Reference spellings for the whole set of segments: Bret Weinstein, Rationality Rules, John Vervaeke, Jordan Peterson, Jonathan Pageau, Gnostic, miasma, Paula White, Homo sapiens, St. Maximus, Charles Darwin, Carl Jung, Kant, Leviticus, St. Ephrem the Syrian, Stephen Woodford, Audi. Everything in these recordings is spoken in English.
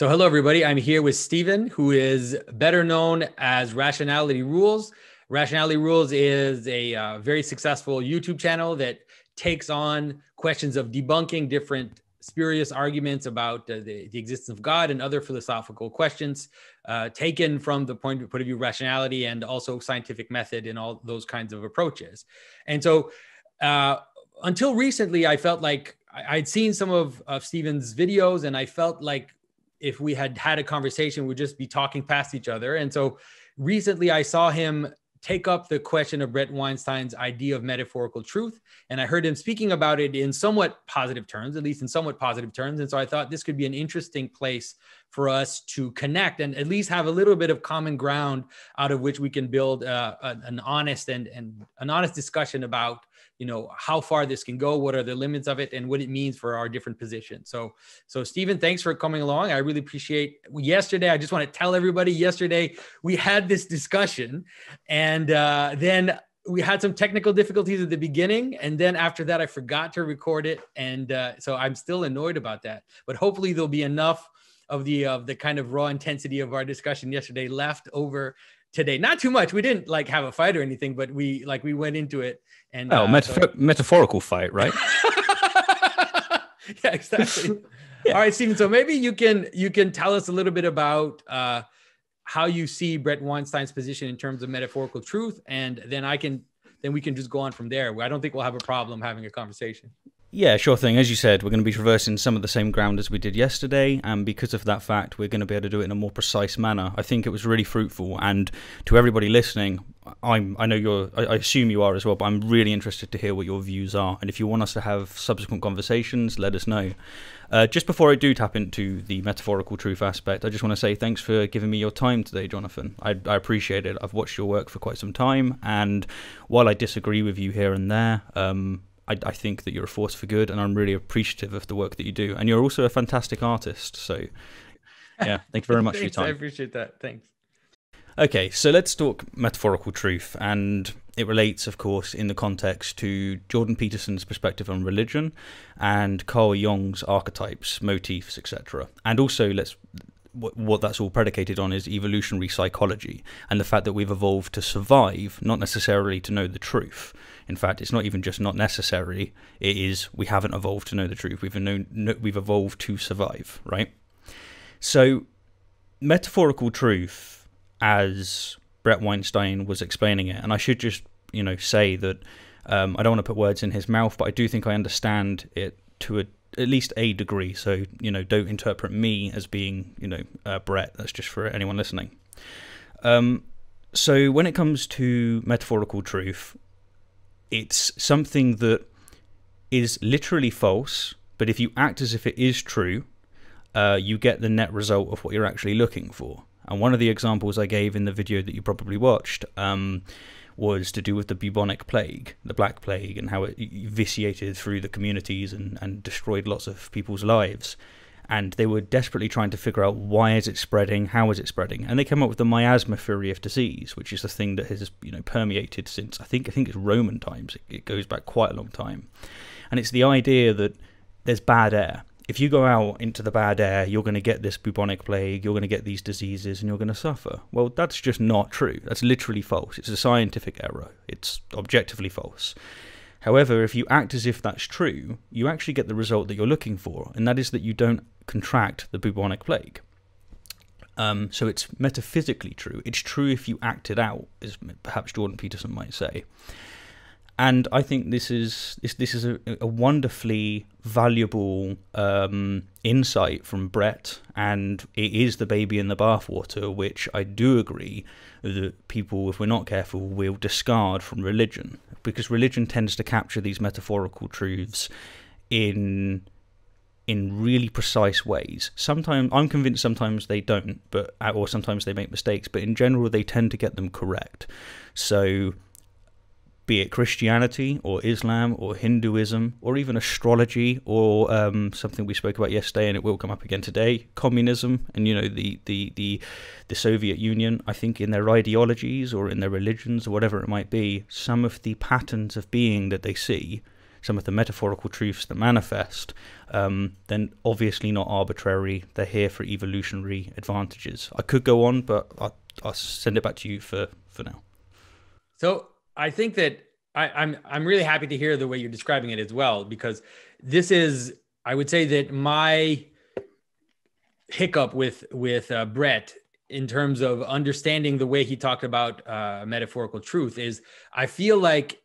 So hello, everybody. I'm here with Steven, who is better known as Rationality Rules. Rationality Rules is a very successful YouTube channel that takes on questions of debunking different spurious arguments about the existence of God and other philosophical questions taken from the point of view of rationality and also scientific method and all those kinds of approaches. And so until recently, I felt like I'd seen some of Steven's videos, and I felt like if we had a conversation, we'd just be talking past each other. And so recently I saw him take up the question of Bret Weinstein's idea of metaphorical truth. And I heard him speaking about it in somewhat positive terms, at least in somewhat positive terms. And so I thought this could be an interesting place for us to connect and at least have a little bit of common ground out of which we can build an honest and an honest discussion about, you know, how far this can go, what are the limits of it, and what it means for our different positions. So Steven, thanks for coming along. I really appreciate yesterday. I just want to tell everybody yesterday we had this discussion, and then we had some technical difficulties at the beginning. And then after that, I forgot to record it. And so I'm still annoyed about that, but hopefully there'll be enough of the kind of raw intensity of our discussion yesterday left over today. Not too much. We didn't like have a fight or anything, but we went into it. And metaphorical fight, right? Yeah, exactly. Yeah. All right, Steven. So maybe you can tell us a little bit about how you see Bret Weinstein's position in terms of metaphorical truth, and then we can just go on from there. I don't think we'll have a problem having a conversation. Yeah, sure thing. As you said, we're going to be traversing some of the same ground as we did yesterday, and because of that fact, we're going to be able to do it in a more precise manner. I think it was really fruitful, and to everybody listening, I assume you are as well, but I'm really interested to hear what your views are, and if you want us to have subsequent conversations, let us know. Just before I do tap into the metaphorical truth aspect, I just want to say thanks for giving me your time today, Jonathan. I appreciate it. I've watched your work for quite some time, and while I disagree with you here and there, I think that you're a force for good, and I'm really appreciative of the work that you do. And you're also a fantastic artist. So, yeah, thank you very much for your time. I appreciate that. Thanks. Okay, so let's talk metaphorical truth. And it relates, of course, in the context to Jordan Peterson's perspective on religion and Carl Jung's archetypes, motifs, etc. And also, what that's all predicated on is evolutionary psychology and the fact that we've evolved to survive, not necessarily to know the truth. In fact, it's not even just not necessary, it is we haven't evolved to know the truth. We've evolved to survive, right? So metaphorical truth, as Bret Weinstein was explaining it, and I should just, you know, say that I don't want to put words in his mouth, but I do think I understand it to at least a degree, so, you know, don't interpret me as being, you know, Bret. That's just for anyone listening. So when it comes to metaphorical truth, it's something that is literally false, but if you act as if it is true, you get the net result of what you're actually looking for. And one of the examples I gave in the video that you probably watched was to do with the bubonic plague, the Black Plague, and how it vitiated through the communities and destroyed lots of people's lives. And they were desperately trying to figure out why is it spreading, how is it spreading, and they came up with the miasma theory of disease, which is the thing that has, you know, permeated since I think it's Roman times. It goes back quite a long time, and it's the idea that there's bad air. If you go out into the bad air, you're going to get this bubonic plague, you're going to get these diseases, and you're going to suffer. Well, that's just not true. That's literally false. It's a scientific error. It's objectively false. However, if you act as if that's true, you actually get the result that you're looking for, and that is that you don't contract the bubonic plague. So it's metaphysically true. It's true if you act it out, as perhaps Jordan Peterson might say. And I think this is a wonderfully valuable insight from Bret, and it is the baby in the bathwater, which I do agree that people, if we're not careful, will discard from religion, because religion tends to capture these metaphorical truths in really precise ways. Sometimes, I'm convinced sometimes they don't, or sometimes they make mistakes, but in general they tend to get them correct. So, be it Christianity or Islam or Hinduism or even astrology or something we spoke about yesterday, and it will come up again today, communism, and, you know, the Soviet Union. I think in their ideologies or in their religions or whatever it might be, some of the patterns of being that they see some of the metaphorical truths that manifest, then obviously not arbitrary. They're here for evolutionary advantages. I could go on, but I'll send it back to you for now. So I think that I'm really happy to hear the way you're describing it as well, because this is, I would say that my hiccup with Bret in terms of understanding the way he talked about metaphorical truth is, I feel like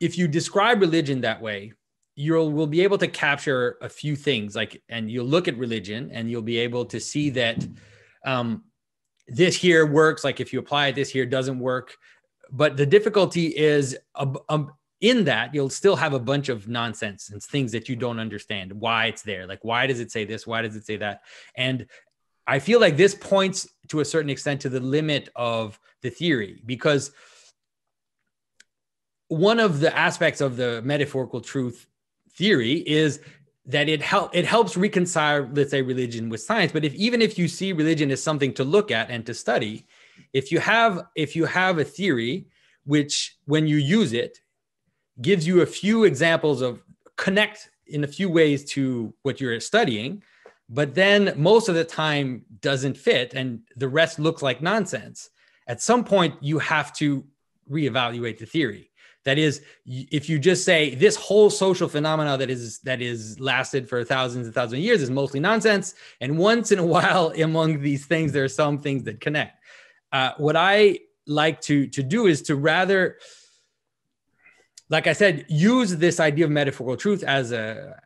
if you describe religion that way, we'll be able to capture a few things, like, and you'll look at religion and you'll be able to see that this here works, like if you apply it, this here doesn't work. But the difficulty is in that you'll still have a bunch of nonsense and things that you don't understand why it's there. Like, why does it say this? Why does it say that? And I feel like this points to a certain extent to the limit of the theory, because one of the aspects of the metaphorical truth theory is that it helps reconcile, let's say, religion with science. But even if you see religion as something to look at and to study, if you have a theory which, when you use it, gives you a few examples of connect in a few ways to what you're studying, but then most of the time doesn't fit and the rest looks like nonsense. At some point, you have to reevaluate the theory. That is, if you just say this whole social phenomena that is lasted for thousands and thousands of years is mostly nonsense, and once in a while among these things, there are some things that connect. What I like to do is to rather, like I said, use this idea of metaphorical truth as a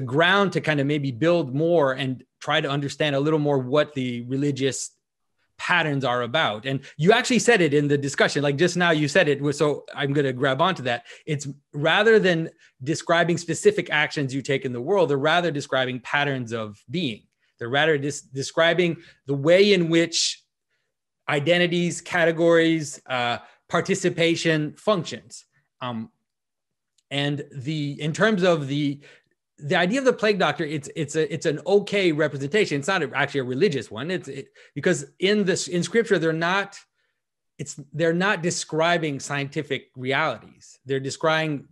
ground to kind of maybe build more and try to understand a little more what the religious patterns are about. And you actually said it in the discussion, like just now you said it, so I'm going to grab onto that. It's rather than describing specific actions you take in the world, they're rather describing patterns of being. They're rather describing the way in which identities, categories, participation functions. And in terms of the idea of the plague doctor, it's an okay representation. It's not actually a religious one. Because in scripture they're not describing scientific realities. They're describing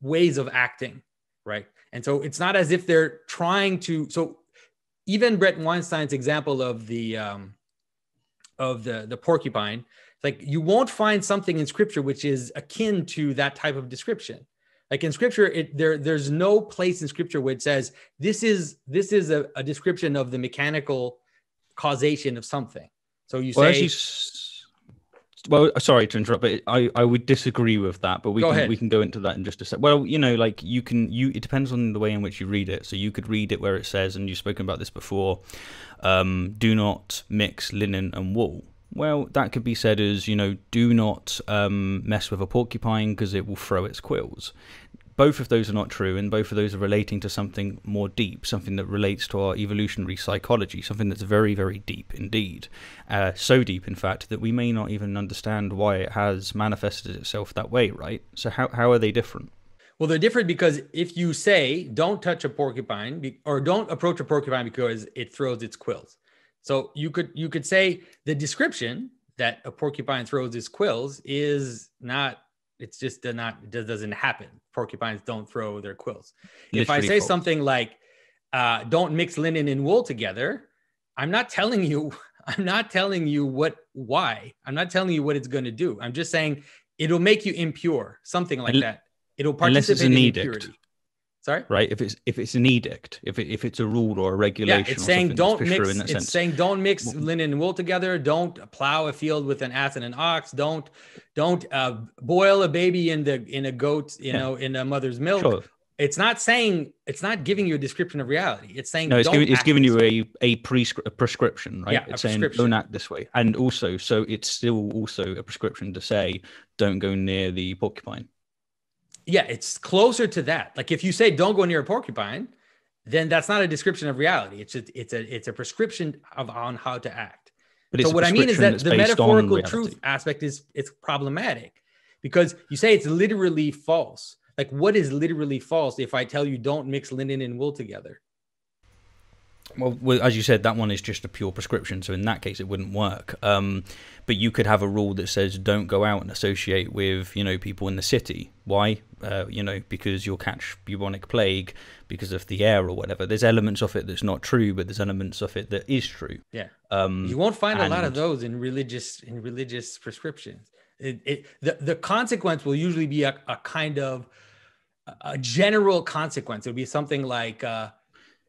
ways of acting, right? And so it's not as if they're trying to. So even Bret Weinstein's example of the porcupine, like you won't find something in scripture which is akin to that type of description. Like in scripture, there's no place in scripture where it says, this is a description of the mechanical causation of something. So you say... Well, sorry to interrupt, but I would disagree with that, but we can go into that in just a sec. Well, you know, like it depends on the way in which you read it. So you could read it where it says, and you've spoken about this before, do not mix linen and wool. Well, that could be said as, you know, do not mess with a porcupine because it will throw its quills. Both of those are not true, and both of those are relating to something more deep, something that relates to our evolutionary psychology, something that's very, very deep indeed. So deep, in fact, that we may not even understand why it has manifested itself that way, right? So how are they different? Well, they're different because if you say, don't touch a porcupine, or don't approach a porcupine because it throws its quills. So you could say the description that a porcupine throws its quills is not... It's just it doesn't happen. Porcupines don't throw their quills. Literally, if I say something like, don't mix linen and wool together, I'm not telling you why. I'm not telling you what it's going to do. I'm just saying it'll make you impure, something like that. It'll participate in impurity. Sorry? Right. If it's an edict, if it's a rule or a regulation, yeah, it's saying don't mix linen and wool together. Don't plow a field with an ass and an ox. Don't boil a baby in a goat, in a mother's milk. Sure. It's not giving you a description of reality. It's saying no. It's giving you a prescription, right? Yeah, it's saying don't act this way, and also so it's still also a prescription to say don't go near the porcupine. Yeah, it's closer to that. Like if you say don't go near a porcupine, then that's not a description of reality. It's a prescription on how to act. But so what I mean is that the metaphorical truth aspect is problematic, because you say it's literally false. Like what is literally false if I tell you don't mix linen and wool together? Well, as you said, that one is just a pure prescription, so in that case it wouldn't work. But you could have a rule that says don't go out and associate with, you know, people in the city. Why? You know, because you'll catch bubonic plague because of the air or whatever. There's elements of it that's not true, but there's elements of it that is true. Yeah. You won't find a lot of those in religious prescriptions. The consequence will usually be a kind of a general consequence. It'll be something like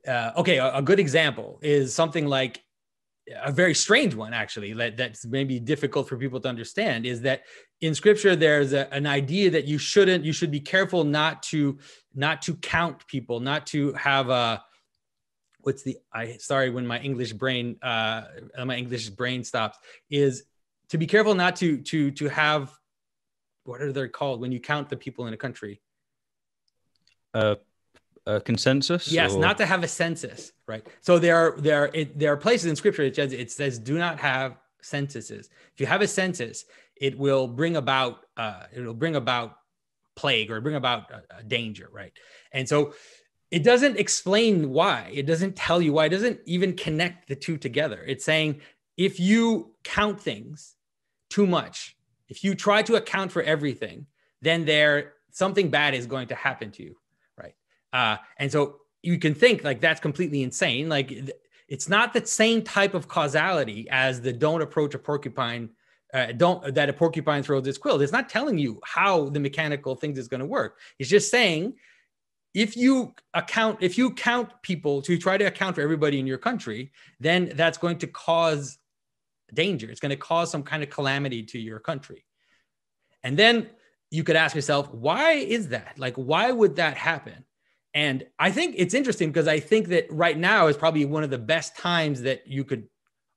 okay, a good example is something like a very strange one, actually, that's maybe difficult for people to understand, is that in scripture, there's an idea that you should be careful not to count people, not to have a, sorry, when my English brain stops, is to be careful not to have, what are they called when you count the people in a country? A consensus? Yes, or... not to have a census, right? So there are places in scripture that it says do not have censuses. If you have a census, it will bring about plague or bring about a danger, right? And so it doesn't explain why. It doesn't tell you why. It doesn't even connect the two together. It's saying if you count things too much, if you try to account for everything, then something bad is going to happen to you. And so you can think like that's completely insane. Like it's not the same type of causality as the don't approach a porcupine, that a porcupine throws its quill. It's not telling you how the mechanical things is going to work. It's just saying, if you try to account for everybody in your country, then that's going to cause danger. It's going to cause some kind of calamity to your country. And then you could ask yourself, why is that? Like, why would that happen? And I think it's interesting because I think that right now is probably one of the best times that you could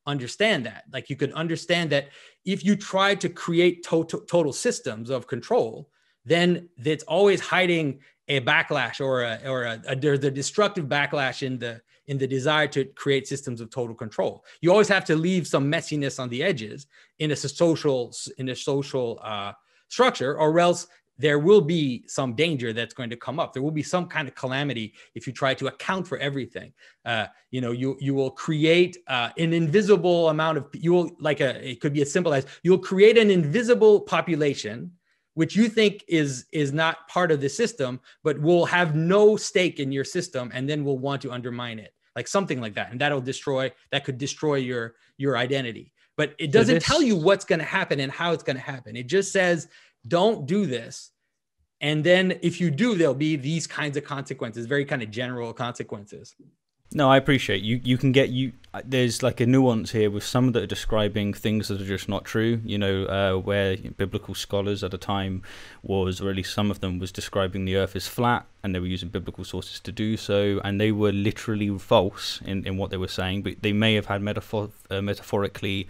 understand that. Like you could understand that if you try to create total systems of control, then it's always hiding a backlash or there's a destructive backlash in the desire to create systems of total control. You always have to leave some messiness on the edges in a social structure, or else there will be some danger that's going to come up. There will be some kind of calamity if you try to account for everything. You will create an invisible amount of, it could be as simple as you'll create an invisible population, which you think is not part of the system, but will have no stake in your system and then will want to undermine it. Like something like that. And that could destroy your identity. But it doesn't tell you what's going to happen and how it's going to happen. It just says, don't do this. And then if you do, there'll be these kinds of consequences, very kind of general consequences. No, I appreciate you. There's like a nuance here with some that are describing things that are just not true, you know, where biblical scholars at a time or at least some of them was describing the earth as flat, and they were using biblical sources to do so. And they were literally false in what they were saying, but they may have had metaphorically,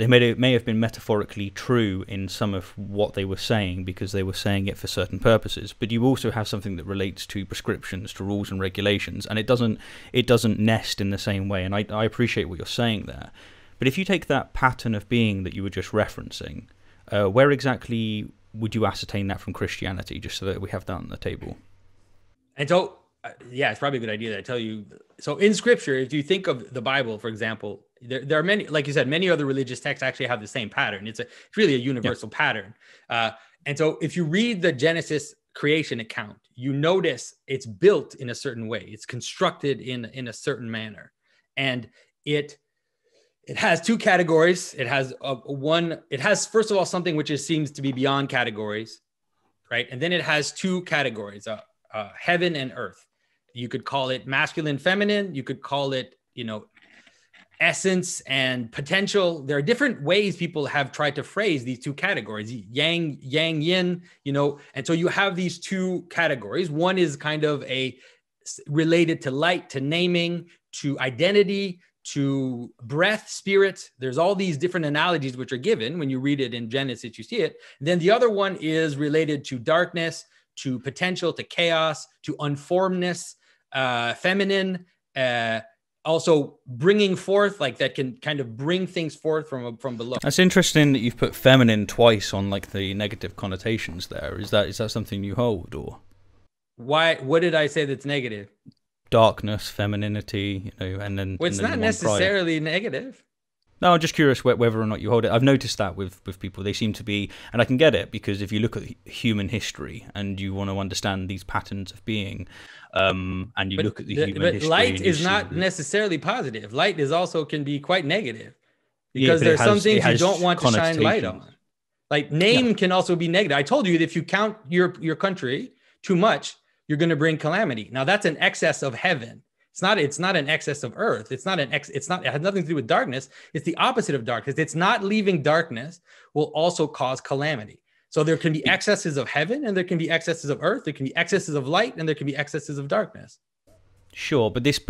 it may have been metaphorically true in some of what they were saying because they were saying it for certain purposes. But you also have something that relates to prescriptions, to rules and regulations, and it doesn't nest in the same way. And I appreciate what you're saying there. But if you take that pattern of being that you were just referencing, where exactly would you ascertain that from Christianity, just so that we have that on the table? And so, yeah, it's probably a good idea that I tell you. So in Scripture, if you think of the Bible, for example, there are many, like you said, many other religious texts actually have the same pattern. It's really a universal pattern. And so if you read the Genesis creation account, you notice it's built in a certain way. It's constructed in a certain manner. And it has two categories. It has first of all, something which seems to be beyond categories, right? And then it has two categories, heaven and earth. You could call it masculine, feminine. You could call it, you know, essence and potential. There are different ways people have tried to phrase these two categories, yang, yin, you know. And so you have these two categories. One is kind of related to light, to naming, to identity, to breath, spirit. There's all these different analogies which are given when you read it in Genesis, you see it. And then the other one is related to darkness, to potential, to chaos, to unformedness, feminine, also bringing forth, like that can kind of bring things forth from below. That's interesting that you've put feminine twice on like the negative connotations there. Is that something you hold, or why? What did I say that's negative? darkness, femininity, you know, and then well, it's not necessarily negative. No, I'm just curious whether or not you hold it. I've noticed that with people. They seem to be, and I can get it, because if you look at human history and you want to understand these patterns of being, and you look at the human history. But light is not necessarily positive. Light is also can be quite negative, because there are some things you don't want to shine light on. Like name can also be negative. I told you that if you count your country too much, you're going to bring calamity. Now that's an excess of heaven. It's not an excess of earth. It has nothing to do with darkness. It's the opposite of darkness. It's not leaving darkness will also cause calamity. So there can be excesses of heaven, and there can be excesses of earth. There can be excesses of light, and there can be excesses of darkness. Sure, but this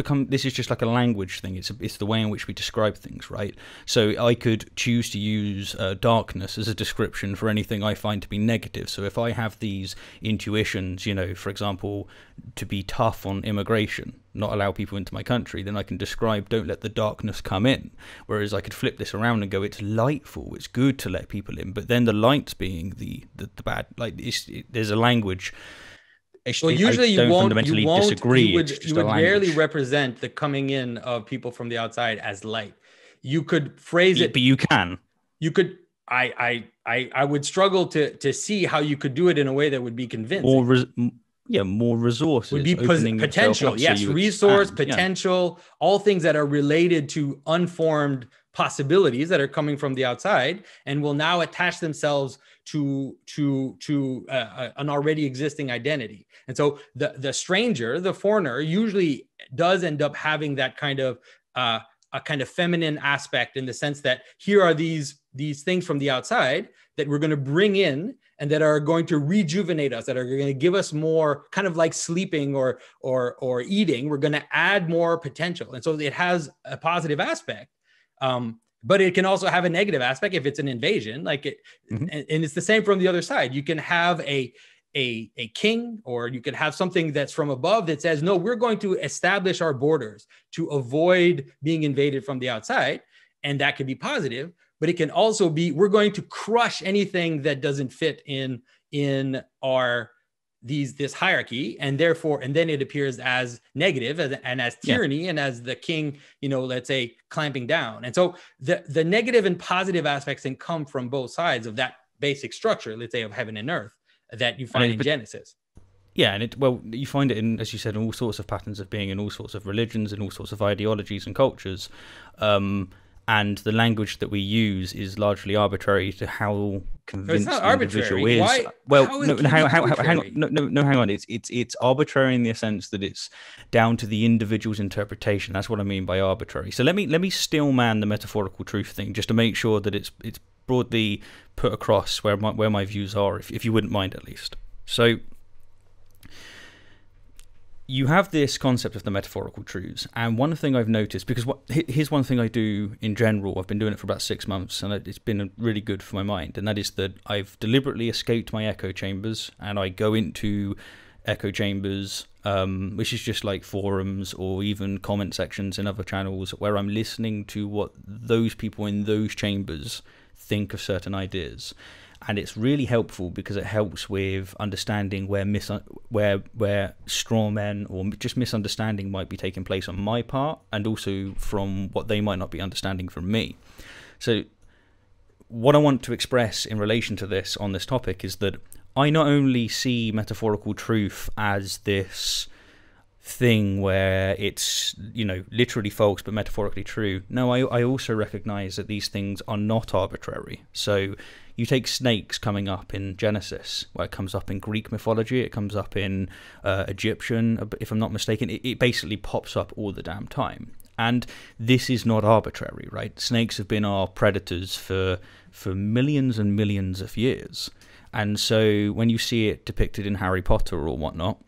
is just like a language thing. It's the way in which we describe things, right? So I could choose to use darkness as a description for anything I find to be negative. So if I have these intuitions, you know, for example, to be tough on immigration, not allow people into my country, then I can describe don't let the darkness come in. Whereas I could flip this around and go, it's lightful, it's good to let people in. But then the light being the bad, like there's a language. Well, usually you won't disagree. You would rarely represent the coming in of people from the outside as light. You could phrase it, but you can. You could. I would struggle to see how you could do it in a way that would be convincing. Or more resources would be potential. Yes, so resource potential. Yeah. All things that are related to unformed possibilities that are coming from the outside and will now attach themselves to an already existing identity. And so the stranger, the foreigner, usually does end up having that kind of a kind of feminine aspect, in the sense that here are these things from the outside that we're going to bring in and that are going to rejuvenate us, that are going to give us more, kind of like sleeping or eating. We're going to add more potential. And so it has a positive aspect. But it can also have a negative aspect if it's an invasion, like it, and it's the same from the other side. You can have a king, or you could have something that's from above that says, no, we're going to establish our borders to avoid being invaded from the outside. And that could be positive, but it can also be, we're going to crush anything that doesn't fit in our, this hierarchy, and therefore, and then it appears as negative and as tyranny and as the king, you know, let's say, clamping down. And so the negative and positive aspects can come from both sides of that basic structure, let's say, of heaven and earth that you find in Genesis. Yeah, and you find it in, as you said, in all sorts of patterns of being, in all sorts of religions, in all sorts of ideologies and cultures. And the language that we use is largely arbitrary to how convinced the individual is. Why? Well, hang on. It's arbitrary in the sense that it's down to the individual's interpretation. That's what I mean by arbitrary. So let me steel man the metaphorical truth thing, just to make sure that it's broadly put across where my views are, if you wouldn't mind, at least. So you have this concept of the metaphorical truths, and one thing I've noticed, because here's one thing I do in general, I've been doing it for about 6 months, and it's been really good for my mind, and that is that I've deliberately escaped my echo chambers, and I go into echo chambers, which is just like forums or even comment sections in other channels, where I'm listening to what those people in those chambers think of certain ideas. And it's really helpful because it helps with understanding where straw men or just misunderstanding might be taking place on my part, and also from what they might not be understanding from me. So what I want to express in relation to this on this topic is that I not only see metaphorical truth as this thing where it's, you know, literally false but metaphorically true. No, I also recognize that these things are not arbitrary. So you take snakes coming up in Genesis, where it comes up in Greek mythology, it comes up in Egyptian, if I'm not mistaken, it basically pops up all the damn time. And this is not arbitrary, right? Snakes have been our predators for millions and millions of years. And so when you see it depicted in Harry Potter or whatnot,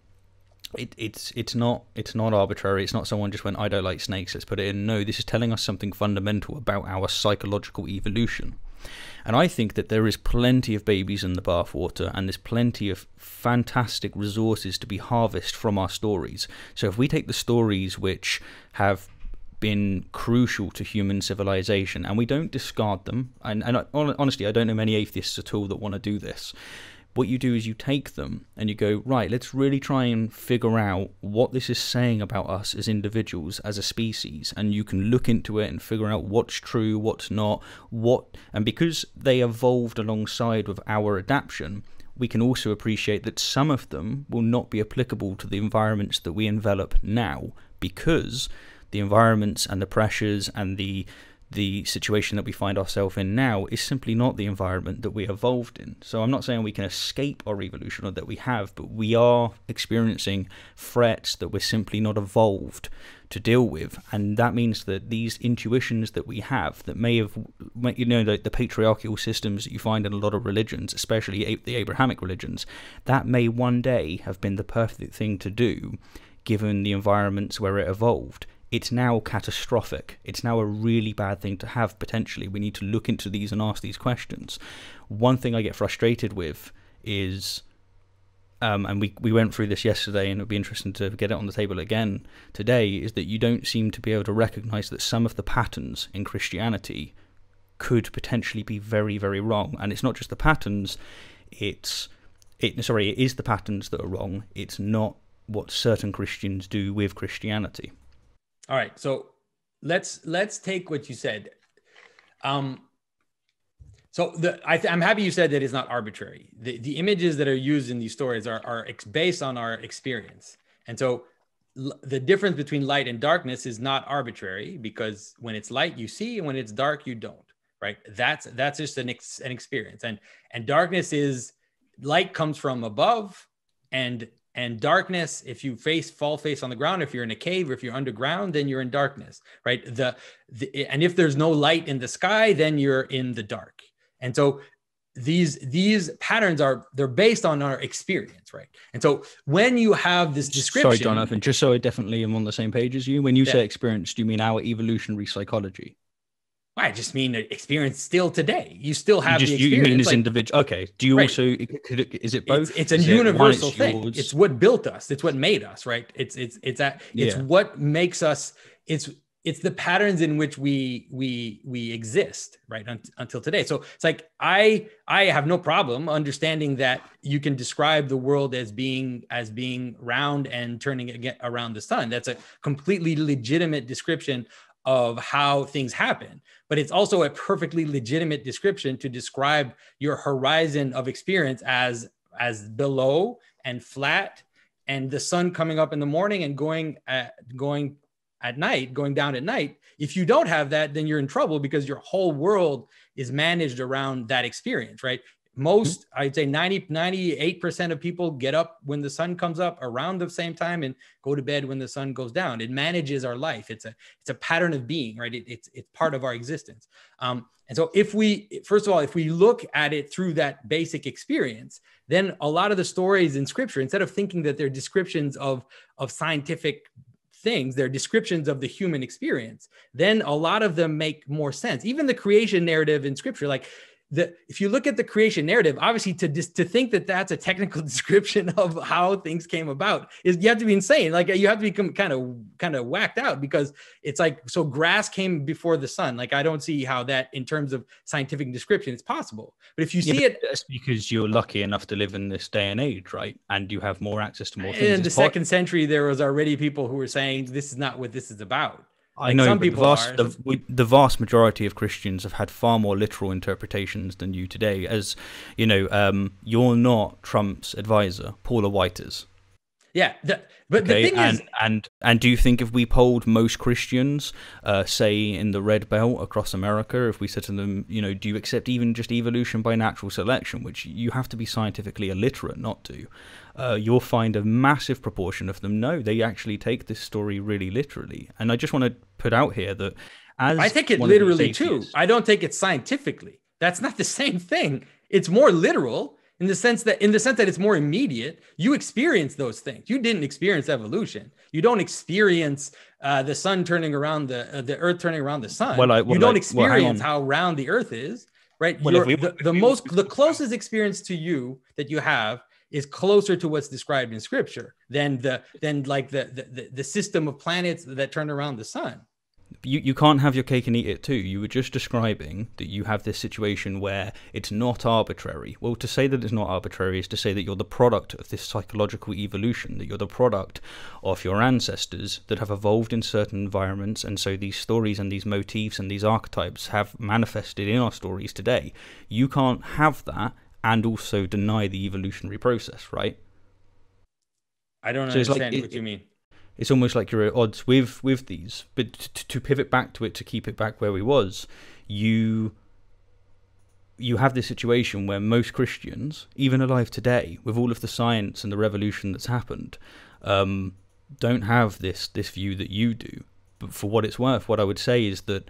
it's not arbitrary. It's not someone just went, I don't like snakes, let's put it in. No, this is telling us something fundamental about our psychological evolution. And I think that there is plenty of babies in the bathwater, and there's plenty of fantastic resources to be harvested from our stories. So if we take the stories which have been crucial to human civilization and we don't discard them, and honestly, I don't know many atheists at all that want to do this, what you do is you take them and you go, right, let's really try and figure out what this is saying about us as individuals, as a species, and you can look into it and figure out what's true, what's not, and because they evolved alongside with our adaptation, we can also appreciate that some of them will not be applicable to the environments that we envelop now, because the environments and the pressures and the situation that we find ourselves in now is simply not the environment that we evolved in. So I'm not saying we can escape our evolution, or that we have, but we are experiencing threats that we're simply not evolved to deal with. And that means that these intuitions that we have that may have, you know, the patriarchal systems that you find in a lot of religions, especially the Abrahamic religions, that may one day have been the perfect thing to do, given the environments where it evolved. It's now catastrophic. It's now a really bad thing to have, potentially. We need to look into these and ask these questions. One thing I get frustrated with is, and we went through this yesterday, and it'll be interesting to get it on the table again today, is that you don't seem to be able to recognize that some of the patterns in Christianity could potentially be very, very wrong. And it's not just the patterns, sorry, it is the patterns that are wrong. It's not what certain Christians do with Christianity. All right, so let's take what you said. I'm happy you said that it's not arbitrary. The images that are used in these stories are based on our experience. And so the difference between light and darkness is not arbitrary, because when it's light, you see, and when it's dark, you don't, right? That's just an experience. And darkness is, light comes from above, and darkness, if you fall face on the ground, if you're in a cave, or if you're underground, then you're in darkness, right? And if there's no light in the sky, then you're in the dark. And so these patterns they're based on our experience, right? And so when you have this description— Sorry, Jonathan, just so I definitely am on the same page as you, when you say experience, do you mean our evolutionary psychology? I just mean experience still today. You still have the experience. You mean as individual. Okay. Do you also, is it both? It's a universal thing. It's what built us. It's what made us, right? It's what makes us, it's the patterns in which we exist, right? Until today. So it's like, I have no problem understanding that you can describe the world as being round and turning again around the sun. That's a completely legitimate description of how things happen, but it's also a perfectly legitimate description to describe your horizon of experience as below and flat, and the sun coming up in the morning and going down at night. If you don't have that, then you're in trouble, because your whole world is managed around that experience, right? Most, I'd say 98% of people get up when the sun comes up around the same time and go to bed when the sun goes down. It manages our life. It's a pattern of being, right? It's part of our existence. And so first of all, if we look at it through that basic experience, then a lot of the stories in scripture, instead of thinking that they're descriptions of scientific things, they're descriptions of the human experience, then a lot of them make more sense. Even the creation narrative in scripture, like, if you look at the creation narrative, obviously to think that that's a technical description of how things came about is, you have to be insane. Like, you have to become kind of whacked out, because it's like, so grass came before the sun. Like, I don't see how that, in terms of scientific description, is possible. But if you see it, that's because you're lucky enough to live in this day and age, right? And you have more access to more things. In the second century, there was already people who were saying, this is not what this is about. I know, but the vast majority of Christians have had far more literal interpretations than you today. As you know, you're not Trump's advisor. Paula White is. Yeah, but the thing is, and do you think if we polled most Christians, say in the Red Belt across America, if we said to them, you know, do you accept even just evolution by natural selection, which you have to be scientifically illiterate not to, you'll find a massive proportion of them, no, they actually take this story really literally. And I just want to put out here that as I take it literally too. I don't take it scientifically. That's not the same thing. It's more literal. In the sense that it's more immediate, you experience those things. You didn't experience evolution. You don't experience the sun turning around the earth turning around the sun. You don't experience how round the earth is, right? The closest experience to you that you have is closer to what's described in scripture than the system of planets that turn around the sun. You can't have your cake and eat it too. You were just describing that you have this situation where it's not arbitrary. Well, to say that it's not arbitrary is to say that you're the product of this psychological evolution, that you're the product of your ancestors that have evolved in certain environments, and so these stories and these motifs and these archetypes have manifested in our stories today. You can't have that and also deny the evolutionary process, right? I don't understand what you mean. It's almost like you're at odds with these. But to pivot back to it, to keep it back where we was, you have this situation where most Christians, even alive today, with all of the science and the revolution that's happened, don't have this view that you do. But for what it's worth, what I would say is that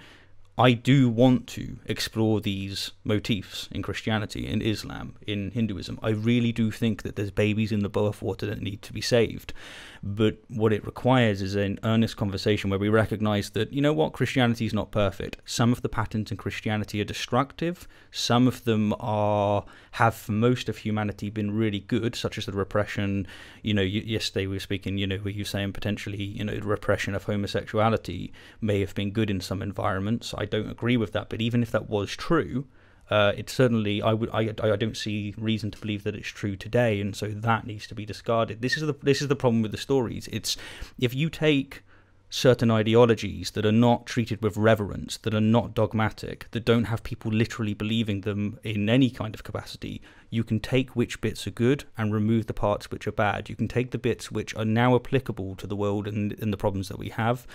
I do want to explore these motifs in Christianity, in Islam, in Hinduism. I really do think that there's babies in the birth water that need to be saved. But what it requires is an earnest conversation where we recognize that, you know what, Christianity is not perfect. Some of the patterns in Christianity are destructive. Some of them have, for most of humanity, been really good, such as the repression. You know, yesterday we were speaking, you know, where you were saying potentially, you know, the repression of homosexuality may have been good in some environments. I don't agree with that, but even if that was true, it's certainly I don't see reason to believe that it's true today, and so that needs to be discarded. This is the problem with the stories. It's if you take certain ideologies that are not treated with reverence, that are not dogmatic, that don't have people literally believing them in any kind of capacity, you can take which bits are good and remove the parts which are bad. You can take the bits which are now applicable to the world and the problems that we have,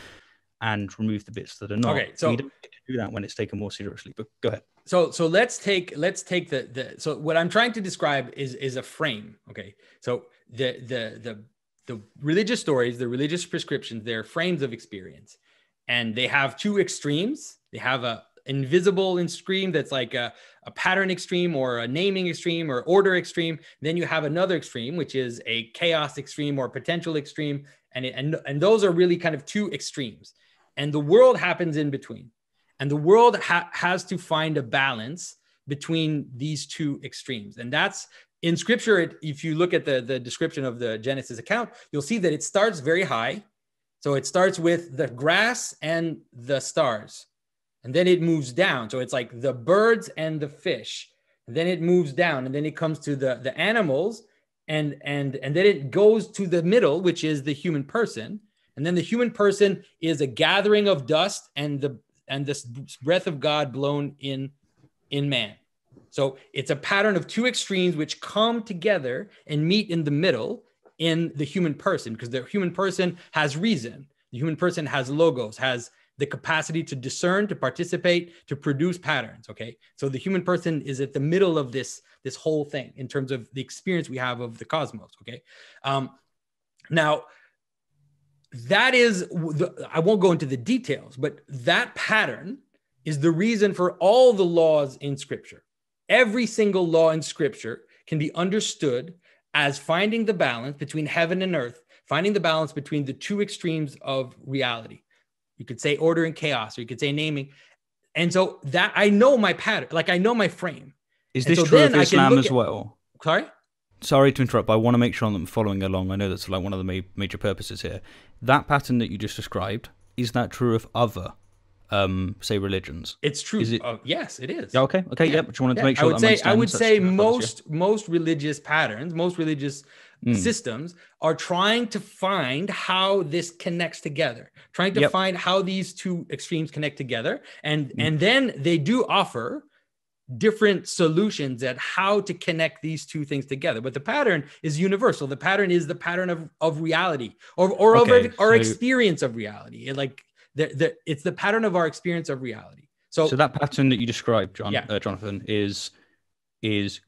and remove the bits that are not. Okay, so we don't need to do that when it's taken more seriously. But go ahead. So let's take the so what I'm trying to describe is a frame. Okay, so the religious stories, the religious prescriptions, they're frames of experience, and they have two extremes. They have a invisible extreme that's like a pattern extreme or a naming extreme or order extreme. Then you have another extreme, which is a chaos extreme or potential extreme, and those are really kind of two extremes. And the world happens in between. And the world has to find a balance between these two extremes. And that's in scripture. If you look at the description of the Genesis account, you'll see that it starts very high. So it starts with the grass and the stars, and then it moves down. So it's like the birds and the fish, and then it moves down, and then it comes to the animals, and then it goes to the middle, which is the human person. And then the human person is a gathering of dust and this breath of God blown in man. So it's a pattern of two extremes which come together and meet in the middle in the human person, because the human person has reason. The human person has logos, has the capacity to discern, to participate, to produce patterns, okay? So the human person is at the middle of this whole thing in terms of the experience we have of the cosmos, okay? Now, that is, I won't go into the details, but that pattern is the reason for all the laws in Scripture. Every single law in Scripture can be understood as finding the balance between heaven and earth, finding the balance between the two extremes of reality. You could say order and chaos, or you could say naming. And so that I know my pattern, like I know my frame. Is this true of Islam as well? Sorry? Sorry to interrupt, but I want to make sure I'm following along. I know that's like one of the major purposes here. That pattern that you just described, is that true of other, say, religions? It's true. Is it? Yes, it is. Yeah, okay. Okay. Yeah. Yep. Just wanted to make sure. I would say most religious patterns, most religious systems are trying to find how this connects together, trying to find how these two extremes connect together, and then they do offer different solutions at how to connect these two things together. But the pattern is universal. The pattern is the pattern of reality, or okay, of our experience of reality. It's the pattern of our experience of reality. So that pattern that you described, Jonathan, is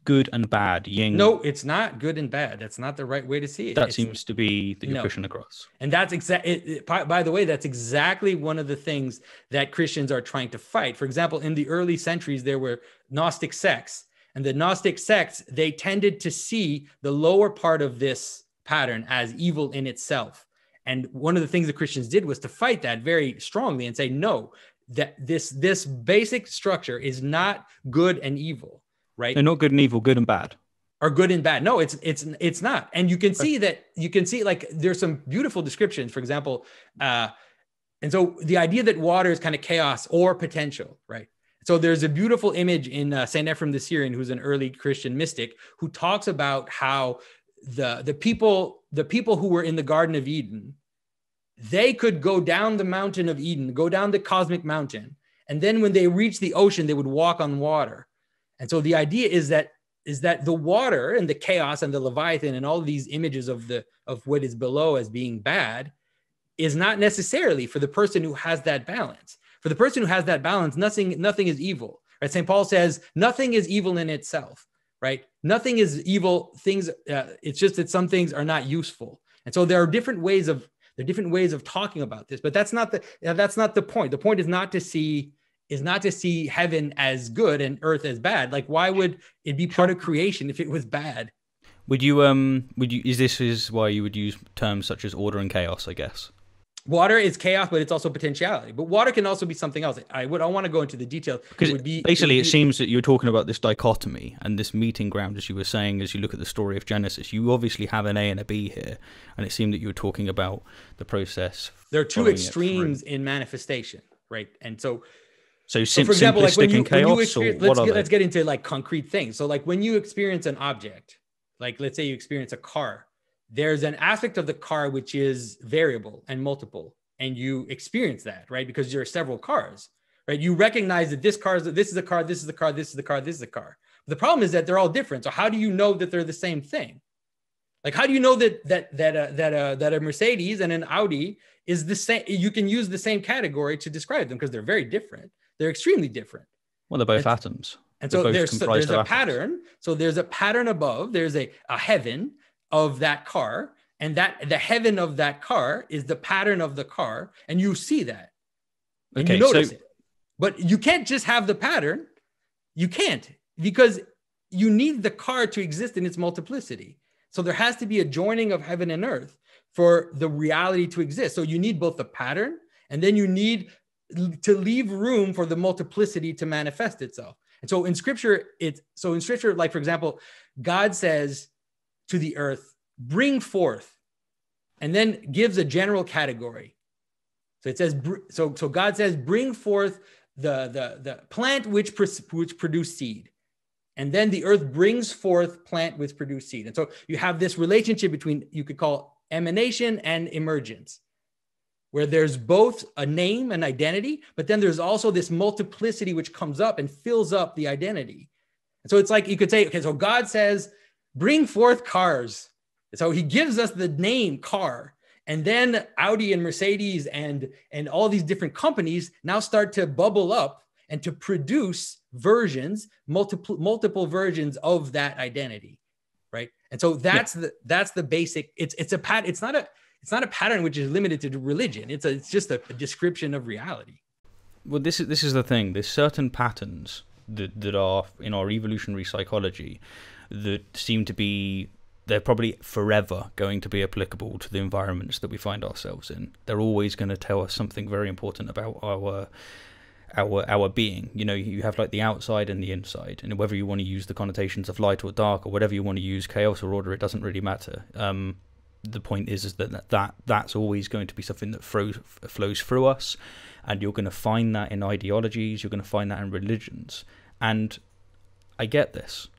good and bad. Yin. No, it's not good and bad. That's not the right way to see it. That seems to be that you're pushing across. And that's exactly, by the way, that's exactly one of the things that Christians are trying to fight. For example, in the early centuries, there were Gnostic sects, and the Gnostic sects, they tended to see the lower part of this pattern as evil in itself. And one of the things the Christians did was to fight that very strongly and say, no, that this basic structure is not good and evil. Right? They're not good and evil, good and bad. Or good and bad. No, it's not. And you can see like there's some beautiful descriptions. For example, And so the idea that water is kind of chaos or potential, right? So there's a beautiful image in St. Ephrem the Syrian, who's an early Christian mystic, who talks about how the people who were in the Garden of Eden, they could go down the mountain of Eden, go down the cosmic mountain. And then when they reached the ocean, they would walk on water. And so the idea is that the water and the chaos and the Leviathan and all of these images of what is below as being bad is not necessarily for the person who has that balance. For the person who has that balance, nothing is evil, right? St. Paul says, nothing is evil in itself, right? Nothing is evil. It's just that some things are not useful. And so there are different ways of talking about this, but that's not the point. The point is not to see heaven as good and earth as bad. Like, why would it be part of creation if it was bad? Is this why you would use terms such as order and chaos, I guess? Water is chaos, but it's also potentiality. But water can also be something else. I want to go into the details. Because it seems that you're talking about this dichotomy and this meeting ground, as you were saying, as you look at the story of Genesis. You obviously have an A and a B here, and it seemed that you were talking about the process. There are two extremes in manifestation, right? And so for example, like when you, chaos, when you let's get into like concrete things. So like when you experience an object, like let's say you experience a car, there's an aspect of the car which is variable and multiple, and you experience that, right? Because there are several cars, right? You recognize that this is the car. The problem is that they're all different. So how do you know that they're the same thing? Like, how do you know that a Mercedes and an Audi is the same? You can use the same category to describe them because they're very different. They're extremely different. Well, they're both atoms. And so there's a pattern. So there's a pattern above. There's a heaven of that car, and that the heaven of that car is the pattern of the car, and you see that, and okay, you notice it. But you can't just have the pattern. You can't, because you need the car to exist in its multiplicity. So there has to be a joining of heaven and earth for the reality to exist. So you need both the pattern, and then you need to leave room for the multiplicity to manifest itself. And so in scripture, like, for example, God says to the earth, bring forth, and then gives a general category. So it says, so God says, bring forth the plant which produced seed. And then the earth brings forth plant which produced seed. And so you have this relationship between, you could call emanation and emergence, where there's both a name and identity, but then there's also this multiplicity which comes up and fills up the identity. And so it's like, you could say, okay, so God says, bring forth cars. So he gives us the name car, and then Audi and Mercedes and all these different companies now start to bubble up and to produce versions, multiple versions of that identity, right? And so that's the basic. It's not a pattern which is limited to religion. It's just a description of reality. Well, this is the thing. There's certain patterns that are in our evolutionary psychology that seem to be, they're probably forever going to be applicable to the environments that we find ourselves in. They're always going to tell us something very important about our being. You know, you have like the outside and the inside, and whether you want to use the connotations of light or dark or whatever you want to use, chaos or order, it doesn't really matter. The point is that that's always going to be something that flows through us, and you're going to find that in ideologies, you're going to find that in religions. And I get this.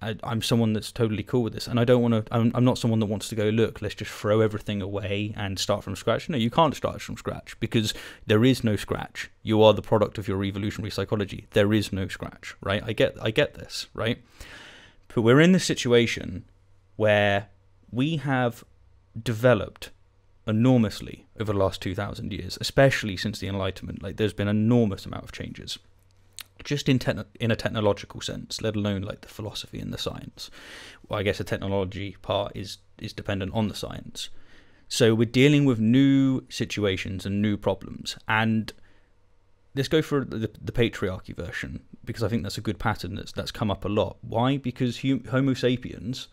I'm someone that's totally cool with this, and I don't want to. I'm not someone that wants to go, look, let's just throw everything away and start from scratch. No, you can't start from scratch, because there is no scratch. You are the product of your evolutionary psychology. There is no scratch, right? I get this, right? But we're in this situation where we have developed enormously over the last 2,000 years, especially since the Enlightenment. Like, there's been an enormous amount of changes, just in a technological sense, let alone like the philosophy and the science. Well, I guess the technology part is dependent on the science. So we're dealing with new situations and new problems. And let's go for the patriarchy version, because I think that's a good pattern that's come up a lot. Why? Because Homo sapiens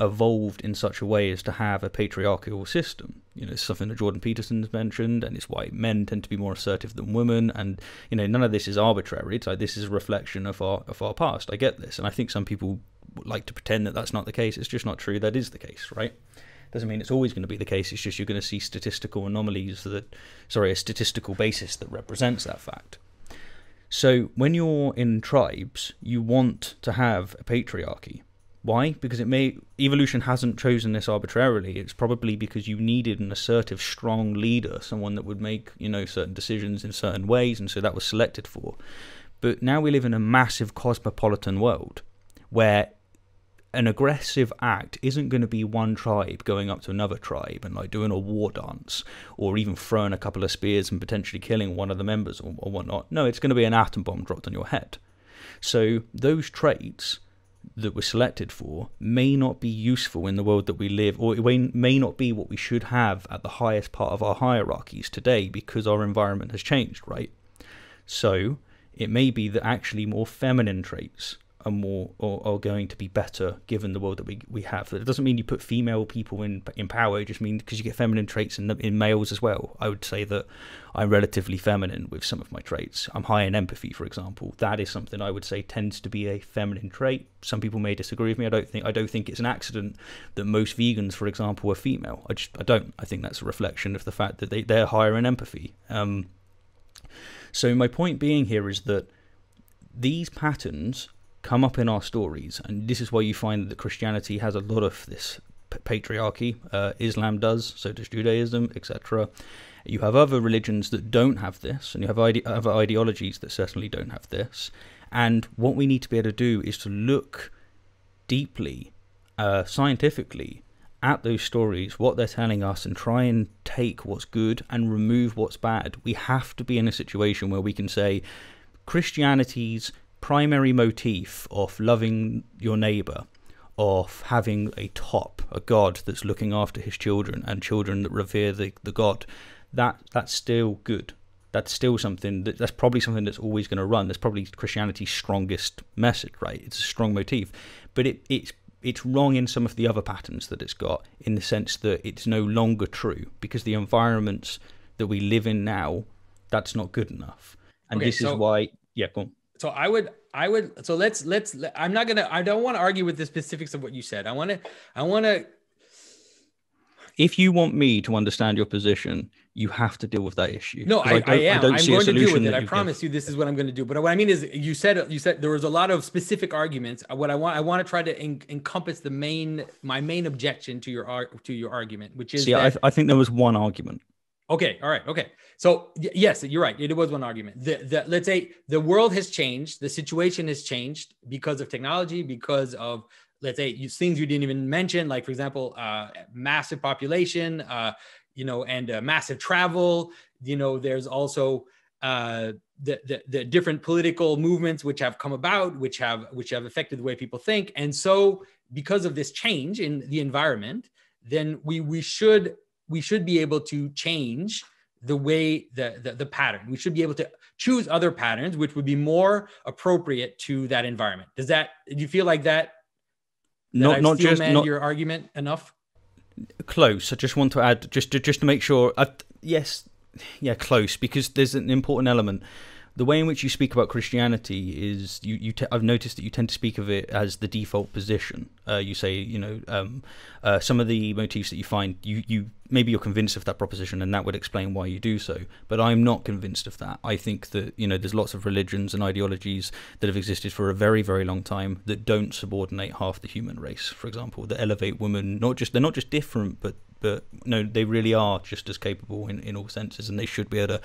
evolved in such a way as to have a patriarchal system. You know, it's something that Jordan Peterson has mentioned, and it's why men tend to be more assertive than women. And, you know, none of this is arbitrary. It's like, this is a reflection of our past. I get this. And I think some people like to pretend that that's not the case. It's just not true. That is the case, right? Doesn't mean it's always going to be the case. It's just you're going to see statistical anomalies that, a statistical basis that represents that fact. So when you're in tribes, you want to have a patriarchy. Why? Because evolution hasn't chosen this arbitrarily. It's probably because you needed an assertive, strong leader, someone that would make, certain decisions in certain ways, and so that was selected for. But now we live in a massive cosmopolitan world where an aggressive act isn't going to be one tribe going up to another tribe and doing a war dance, or even throwing a couple of spears and potentially killing one of the members or whatnot. No, it's going to be an atom bomb dropped on your head. So those traits that we're selected for may not be useful in the world that we live, or it may not be what we should have at the highest part of our hierarchies today, because our environment has changed, right? So it may be that actually more feminine traits are are going to be better given the world that we have. It doesn't mean you put female people in power. It just means because you get feminine traits in males as well. I would say that I'm relatively feminine with some of my traits. I'm high in empathy, for example. That is something I would say tends to be a feminine trait. Some people may disagree with me. I don't think it's an accident that most vegans, for example, are female. I think that's a reflection of the fact that they're higher in empathy. So my point being here is that these patterns come up in our stories, and this is why you find that Christianity has a lot of this patriarchy. Islam does, so does Judaism, etc. You have other religions that don't have this, and you have other ideologies that certainly don't have this. And what we need to be able to do is to look deeply, scientifically, at those stories, what they're telling us, and try and take what's good and remove what's bad. We have to be in a situation where we can say Christianity's primary motif of loving your neighbour, of having a top, a god that's looking after his children and children that revere the god, that's still good. That's still something that's probably something that's always going to run. That's probably Christianity's strongest message, right? It's a strong motif, but it's wrong in some of the other patterns that it's got, in the sense that it's no longer true because the environments that we live in now, that's not good enough. And okay, this is why, yeah, go on. So so I don't want to argue with the specifics of what you said. I want to. If you want me to understand your position, you have to deal with that issue. No, I'm going to deal with it. I promise you, this is what I'm going to do. But what I mean is, you said there was a lot of specific arguments. What I want to try to encompass my main objection to your argument, which is, I think there was one argument. Okay. All right. Okay. So yes, you're right. It was one argument. Let's say the world has changed. The situation has changed because of technology, because of, let's say, things you didn't even mention, like, for example, massive population, and massive travel. There's also the different political movements which have come about, which have affected the way people think. And so because of this change in the environment, then we should be able to change the way, the pattern. We should be able to choose other patterns which would be more appropriate to that environment. Do you feel like that? Not your argument enough? Close. I just want to add, just to make sure. Yes. Yeah. Close, because there's an important element. The way in which you speak about Christianity is I've noticed that you tend to speak of it as the default position. You say, some of the motifs that you find, maybe you're convinced of that proposition, and that would explain why you do so. But I'm not convinced of that. I think that, there's lots of religions and ideologies that have existed for a very, very long time that don't subordinate half the human race, for example, that elevate women. They're not just different, but no, they really are just as capable in all senses, and they should be able to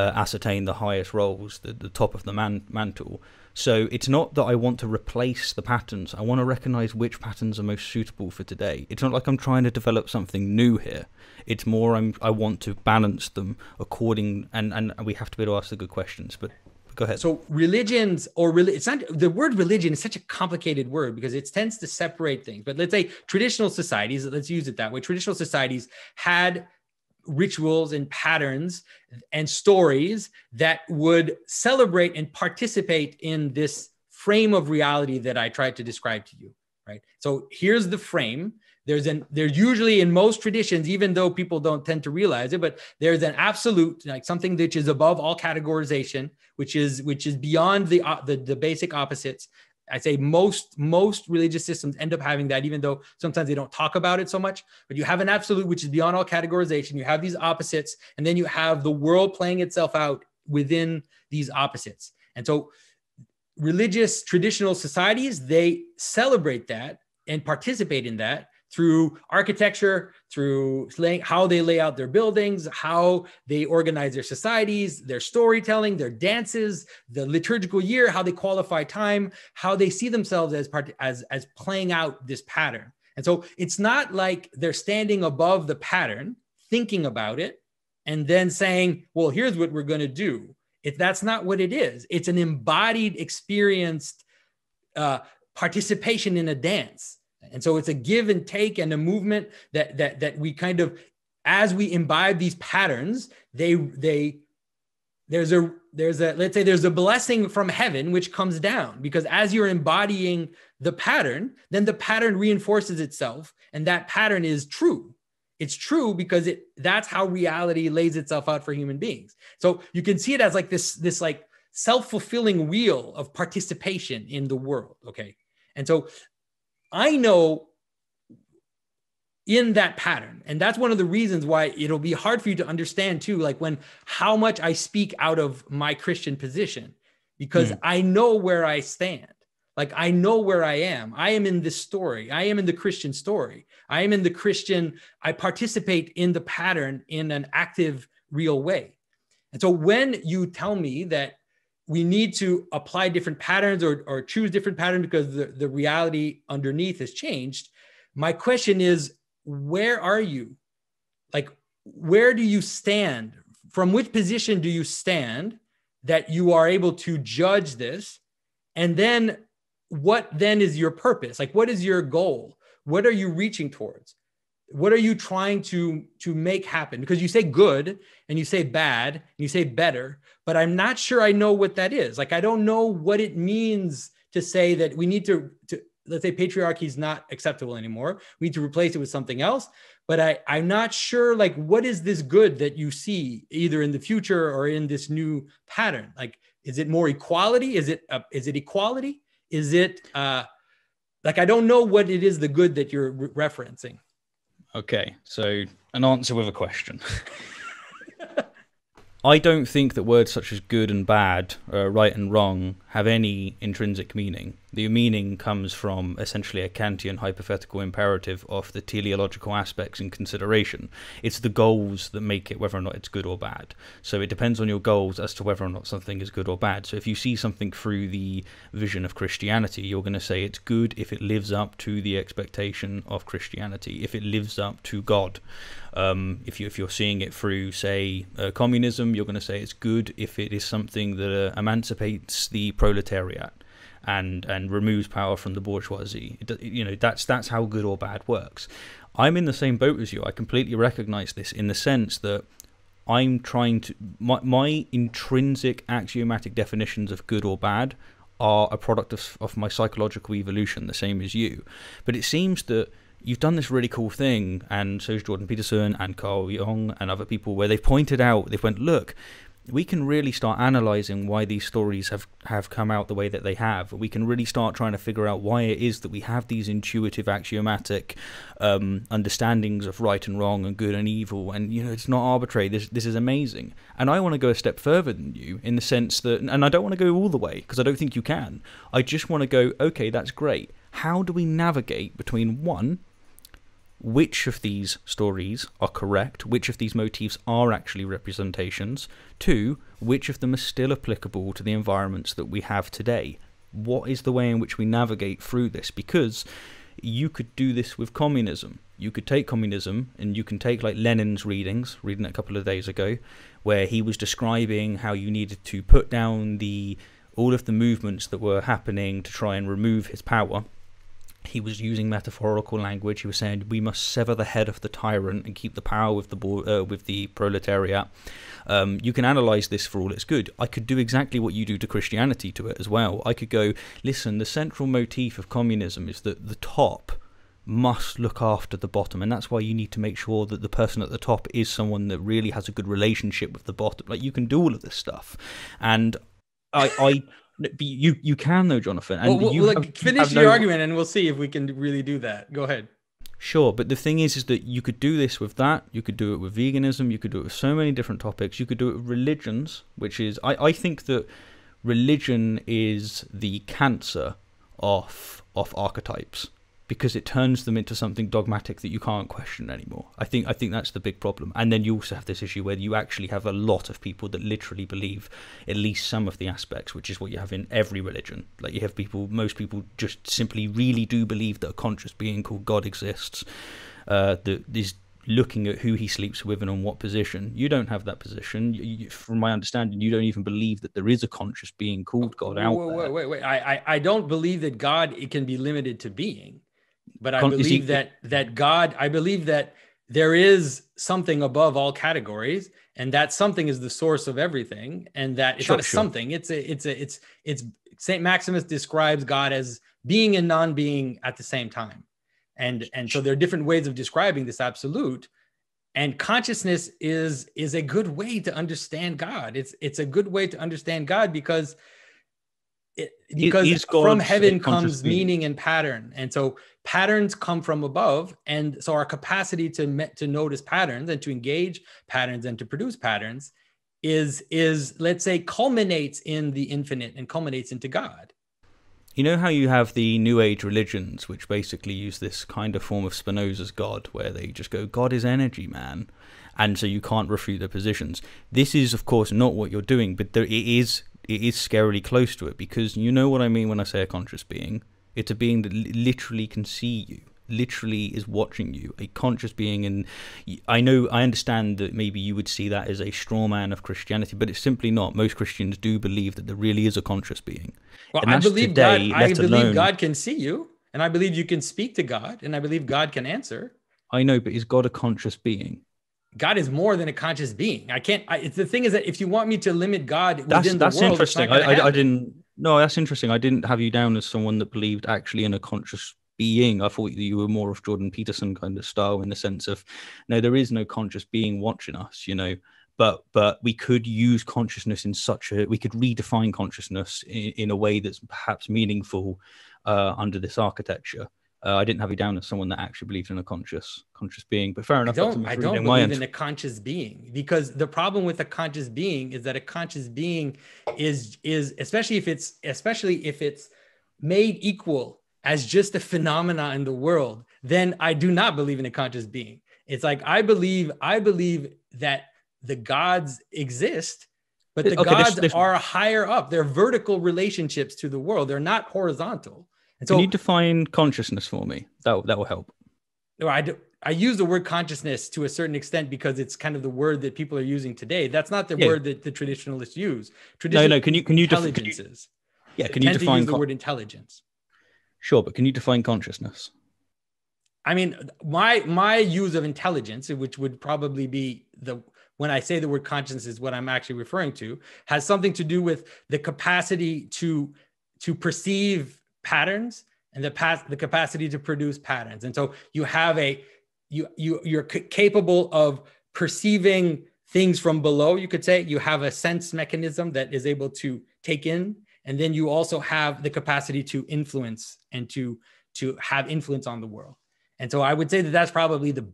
ascertain the highest roles, the top of the mantle. So it's not that I want to replace the patterns. I want to recognize which patterns are most suitable for today. It's not like I'm trying to develop something new here. It's more I want to balance them according, and we have to be able to ask the good questions, but go ahead. So the word religion is such a complicated word because it tends to separate things. But let's say traditional societies, let's use it that way. Traditional societies had rituals and patterns and stories that would celebrate and participate in this frame of reality that I tried to describe to you, right? So here's the frame. There's usually, in most traditions, even though people don't tend to realize it, but there's an absolute, like something which is above all categorization, which is beyond the basic opposites, I say most religious systems end up having that, even though sometimes they don't talk about it so much. But you have an absolute, which is beyond all categorization. You have these opposites, and then you have the world playing itself out within these opposites. And so religious traditional societies, they celebrate that and participate in that through architecture, through how they lay out their buildings, how they organize their societies, their storytelling, their dances, the liturgical year, how they qualify time, how they see themselves as playing out this pattern. And so it's not like they're standing above the pattern, thinking about it, and then saying, well, here's what we're going to do. That's not what it is. It's an embodied, experienced participation in a dance. And so it's a give and take and a movement that we kind of, as we imbibe these patterns, there's a blessing from heaven which comes down, because as you're embodying the pattern, then the pattern reinforces itself, and that pattern is true. It's true because that's how reality lays itself out for human beings. So you can see it as like this like self-fulfilling wheel of participation in the world. Okay, and so I know in that pattern, and that's one of the reasons why it'll be hard for you to understand too, like how much I speak out of my Christian position, because I know where I stand. Like, I know where I am. I am in this story. I am in the Christian story. I am in the Christian. I participate in the pattern in an active, real way. And so when you tell me that we need to apply different patterns or choose different patterns because the reality underneath has changed, my question is, where are you? Like, where do you stand? From which position do you stand that you are able to judge this? And then what then is your purpose? Like, what is your goal? What are you reaching towards? What are you trying to make happen? Because you say good and you say bad and you say better, but I'm not sure I know what that is. Like, I don't know what it means to say that we need to let's say patriarchy is not acceptable anymore. We need to replace it with something else. But I'm not sure, like, what is this good that you see either in the future or in this new pattern? Like, is it more equality? Is it equality? Is it I don't know what it is, the good that you're referencing. Okay, so an answer with a question. I don't think that words such as good and bad, right and wrong, have any intrinsic meaning. The meaning comes from essentially a Kantian hypothetical imperative of the teleological aspects in consideration. It's the goals that make it whether or not it's good or bad. So it depends on your goals as to whether or not something is good or bad. So if you see something through the vision of Christianity, you're going to say it's good if it lives up to the expectation of Christianity, if it lives up to God. If you're seeing it through, say, communism, you're going to say it's good if it is something that emancipates the proletariat and removes power from the bourgeoisie. That's how good or bad works. I'm in the same boat as you. I completely recognize this in the sense that I'm trying to, my intrinsic axiomatic definitions of good or bad are a product of my psychological evolution, the same as you. But it seems that you've done this really cool thing, and so is Jordan Peterson and Carl Jung and other people, where they've pointed out, they've went, look, we can really start analysing why these stories have come out the way that they have. We can really start trying to figure out why it is that we have these intuitive, axiomatic understandings of right and wrong and good and evil. And, it's not arbitrary. This is amazing. And I want to go a step further than you in the sense that, and I don't want to go all the way because I don't think you can. I just want to go, okay, that's great. How do we navigate between one, which of these stories are correct, which of these motifs are actually representations, two, which of them are still applicable to the environments that we have today? What is the way in which we navigate through this? Because you could do this with communism. You could take communism, and you can take like Lenin's reading a couple of days ago, where he was describing how you needed to put down all of the movements that were happening to try and remove his power. He was using metaphorical language. He was saying we must sever the head of the tyrant and keep the power with the proletariat. You can analyze this for all it's good. I could do exactly what you do to Christianity to it as well. I could go, listen, the central motif of communism is that the top must look after the bottom, and that's why you need to make sure that the person at the top is someone that really has a good relationship with the bottom. Like, you can do all of this stuff, and I You can though, Jonathan. And well, finish your argument, and we'll see if we can really do that. Go ahead. Sure, but the thing is that you could do this with that. You could do it with veganism. You could do it with so many different topics. You could do it with religions, which is I think that religion is the cancer of archetypes, because it turns them into something dogmatic that you can't question anymore. I think that's the big problem. And then you also have this issue where you actually have a lot of people that literally believe at least some of the aspects, which is what you have in every religion. Like you have people, most people just simply really do believe that a conscious being called God exists, that is looking at who he sleeps with and on what position. You don't have that position. From my understanding, you don't even believe that there is a conscious being called God out there. Wait. I don't believe that God, it can be limited to being. But I believe that God, I believe that there is something above all categories, and that something is the source of everything, and that it's not a something. It's St. Maximus describes God as being and non-being at the same time, and so there are different ways of describing this absolute, and consciousness is a good way to understand God. It's a good way to understand God because from heaven comes meaning and pattern, and so patterns come from above, and so our capacity to notice patterns and to engage patterns and to produce patterns is let's say culminates in the infinite and culminates into God. You know how you have the New Age religions, which basically use this kind of form of Spinoza's God, where they just go, God is energy, man, and so you can't refute their positions. This is, of course, not what you're doing, but there, it is scarily close to it, because you know what I mean when I say a conscious being. It's a being that literally can see you, literally is watching you, a conscious being. And I understand that maybe you would see that as a straw man of Christianity, but it's simply not. Most Christians do believe that there really is a conscious being. Well, and I believe God can see you, and I believe you can speak to God, and I believe God can answer. I know, but is God a conscious being? God is more than a conscious being. The thing is that if you want me to limit God within the world, that's interesting. I didn't. No, that's interesting. I didn't have you down as someone that believed actually in a conscious being. I thought that you were more of Jordan Peterson kind of style, in the sense of, no, there is no conscious being watching us, you know. But we could use consciousness in such a, we could redefine consciousness in a way that's perhaps meaningful under this architecture. I didn't have you down as someone that actually believed in a conscious being, but fair enough. I don't believe in a conscious being, because the problem with a conscious being is that a conscious being is especially if it's made equal as just a phenomena in the world, then I do not believe in a conscious being. It's like I believe that the gods exist, but the gods are higher up. They're vertical relationships to the world. They're not horizontal. So, can you define consciousness for me? That will help. No, I use the word consciousness to a certain extent because it's kind of the word that people are using today. That's not the word that the traditionalists use. No. Can you define the word intelligence? Sure, but can you define consciousness? I mean, my use of intelligence, which would probably be when I say the word consciousness is what I'm actually referring to, has something to do with the capacity to perceive patterns and the capacity to produce patterns. And so you have you're capable of perceiving things from below. You could say you have a sense mechanism that is able to take in, and then you also have the capacity to influence and to have influence on the world. And so I would say that that's probably the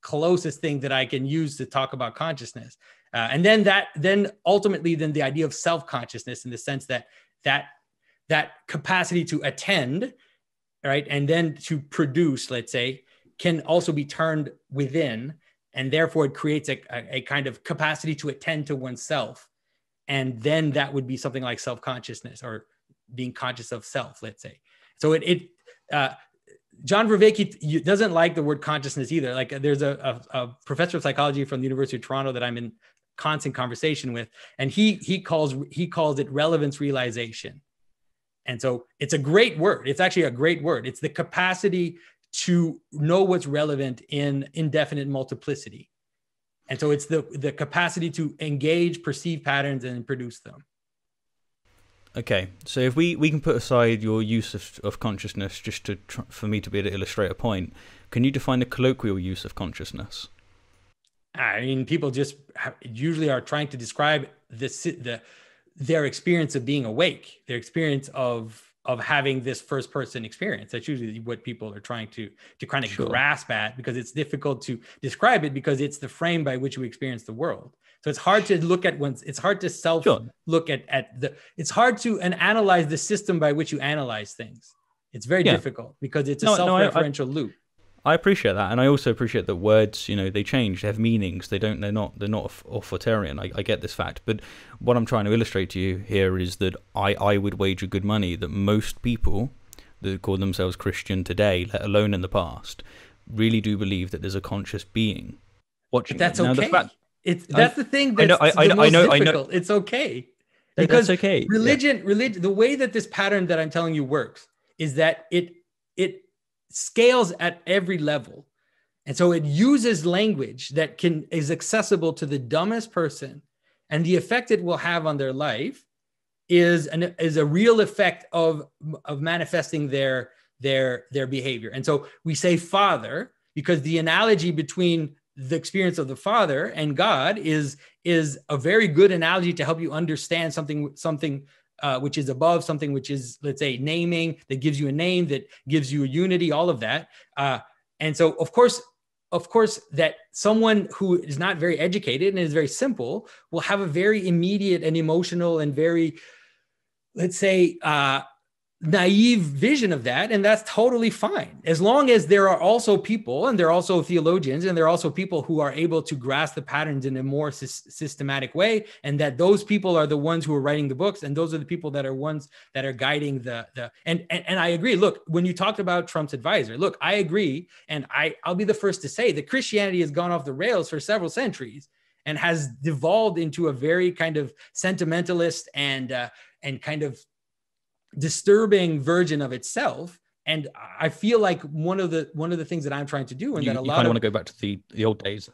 closest thing that I can use to talk about consciousness. And then ultimately the idea of self-consciousness, in the sense that capacity to attend, right, and then to produce, let's say, can also be turned within, and therefore it creates a kind of capacity to attend to oneself, and then that would be something like self-consciousness, or being conscious of self, let's say. So John Vervaeke doesn't like the word consciousness either. Like there's a professor of psychology from the University of Toronto that I'm in constant conversation with, and he calls it relevance realization. And so it's a great word. It's actually a great word. It's the capacity to know what's relevant in indefinite multiplicity. And so it's the capacity to engage, perceive patterns, and produce them. Okay, so if we can put aside your use of consciousness just for me to be able to illustrate a point, can you define the colloquial use of consciousness? I mean, people just usually are trying to describe the their experience of being awake, their experience of having this first person experience. That's usually what people are trying to kind of grasp at, because it's difficult to describe it, because it's the frame by which we experience the world. So it's hard to look at one's, it's hard to self look at the, it's hard to analyze the system by which you analyze things. It's very difficult because it's a self-referential loop. I appreciate that, and I also appreciate that words, you know, they change, they have meanings, they don't, they're not authoritarian. I get this fact, but what I'm trying to illustrate to you here is that I would wager good money that most people that call themselves Christian today, let alone in the past, really do believe that there's a conscious being watching. But that's okay. That's the thing that's difficult. It's okay because that's okay. Religion, the way that this pattern that I'm telling you works is that it scales at every level, and so it uses language that is accessible to the dumbest person, and the effect it will have on their life is a real effect of manifesting their behavior. And so we say Father because the analogy between the experience of the Father and God is a very good analogy to help you understand something which is above, something which is, let's say, naming, that gives you a name, that gives you a unity, all of that. And so, of course, that someone who is not very educated and is very simple will have a very immediate and emotional and very, let's say, naive vision of that. And that's totally fine. As long as there are also people, and there are also theologians, and there are also people who are able to grasp the patterns in a more systematic way. And that those people are the ones who are writing the books. And those are the people that are ones that are guiding and I agree. Look, when you talked about Trump's advisor, look, I agree. And I'll be the first to say that Christianity has gone off the rails for several centuries and has devolved into a very kind of sentimentalist and kind of disturbing version of itself. And I feel like one of the things that I'm trying to do, and that a lot of want to go back to the old days.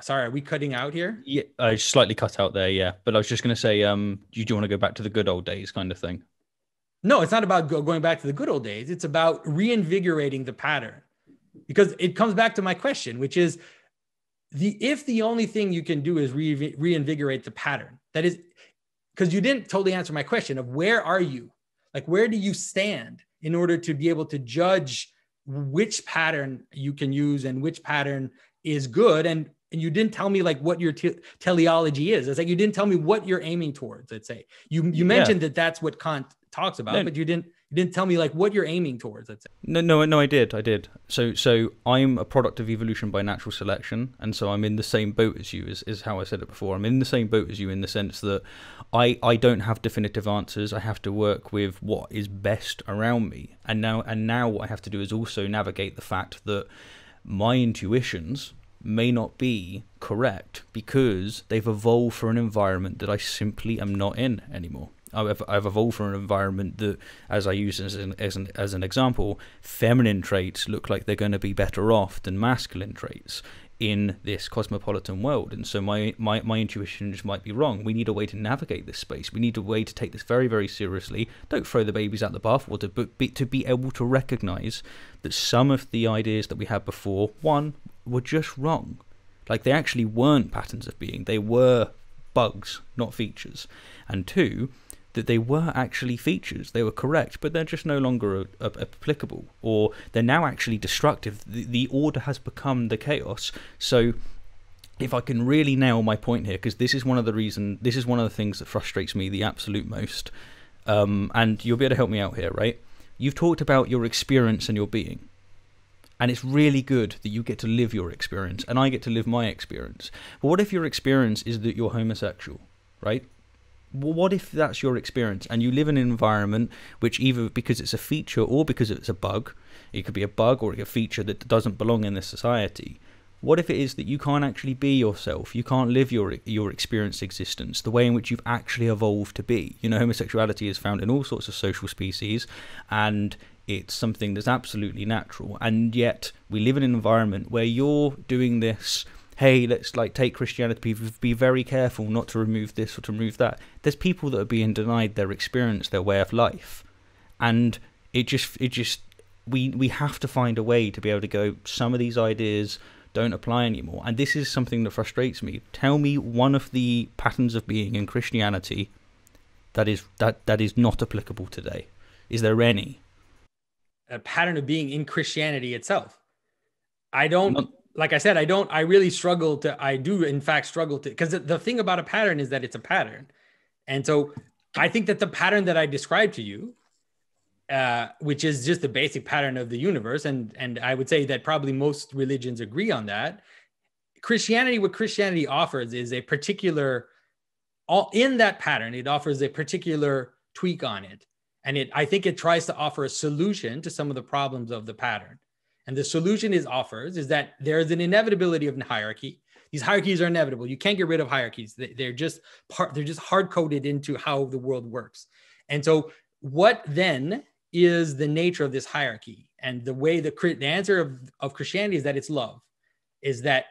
Sorry, are we cutting out here? Yeah, I slightly cut out there. Yeah, but I was just going to say, you do want to go back to the good old days, kind of thing. No, it's not about going back to the good old days. It's about reinvigorating the pattern, because it comes back to my question, which is if the only thing you can do is reinvigorate the pattern, that is. Because you didn't totally answer my question of where are you? Like, where do you stand in order to be able to judge which pattern you can use and which pattern is good? And you didn't tell me like what your teleology is. It's like, you didn't tell me what you're aiming towards. Let's say you mentioned that that's what Kant talks about, but you didn't tell me like what you're aiming towards. Let's say. No, I did. So I'm a product of evolution by natural selection, and so I'm in the same boat as you. Is how I said it before. I'm in the same boat as you in the sense that I don't have definitive answers. I have to work with what is best around me, and now what I have to do is also navigate the fact that my intuitions may not be correct because they've evolved for an environment that I simply am not in anymore. I've evolved from an environment that, as I use as an example, feminine traits look like they're going to be better off than masculine traits in this cosmopolitan world. And so my intuition just might be wrong. We need a way to navigate this space. We need a way to take this very, very seriously. Don't throw the babies out the bathwater, but to be able to recognize that some of the ideas that we had before, one, were just wrong. Like, they actually weren't patterns of being. They were bugs, not features. And two, that they were actually features, they were correct, but they're just no longer applicable, or they're now actually destructive. The order has become the chaos. So if I can really nail my point here, because this is one of the things that frustrates me the absolute most, and you'll be able to help me out here, right? You've talked about your experience and your being, and it's really good that you get to live your experience, and I get to live my experience. But what if your experience is that you're homosexual, right? What if that's your experience and you live in an environment which, either because it's a feature or because it's a bug, it could be a bug or a feature that doesn't belong in this society. What if it is that you can't actually be yourself? You can't live your experience existence, the way in which you've actually evolved to be. You know, homosexuality is found in all sorts of social species, and it's something that's absolutely natural. And yet we live in an environment where you're doing this, hey, let's like take Christianity, be very careful not to remove this or to remove that. There's people that are being denied their experience, their way of life. And it just we have to find a way to be able to go, some of these ideas don't apply anymore. And this is something that frustrates me. Tell me one of the patterns of being in Christianity that is not applicable today. Is there any? A pattern of being in Christianity itself. I don't, like I said, I really struggle to, I do in fact struggle to, because the thing about a pattern is that it's a pattern. And so I think that the pattern that I described to you, which is just the basic pattern of the universe. And I would say that probably most religions agree on that. Christianity, what Christianity offers is a particular, in that pattern, it offers a particular tweak on it. And I think it tries to offer a solution to some of the problems of the pattern. And the solution it offers is that there is an inevitability of hierarchy. These hierarchies are inevitable. You can't get rid of hierarchies. They're just hard-coded into how the world works. And so what then is the nature of this hierarchy? And the way the answer of Christianity is that it's love, is that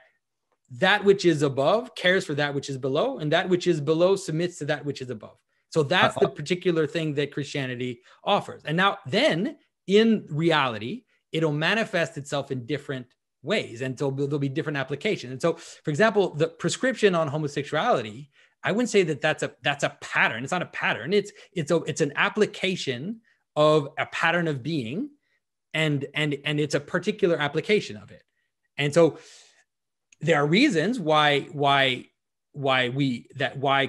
which is above cares for that which is below, and that which is below submits to that which is above. So that's the particular thing that Christianity offers. And now then in reality, it'll manifest itself in different ways. And so there'll be different applications. And so, for example, the prescription on homosexuality, I wouldn't say that that's a pattern. It's not a pattern. It's an application of a pattern of being, and it's a particular application of it. And so there are reasons why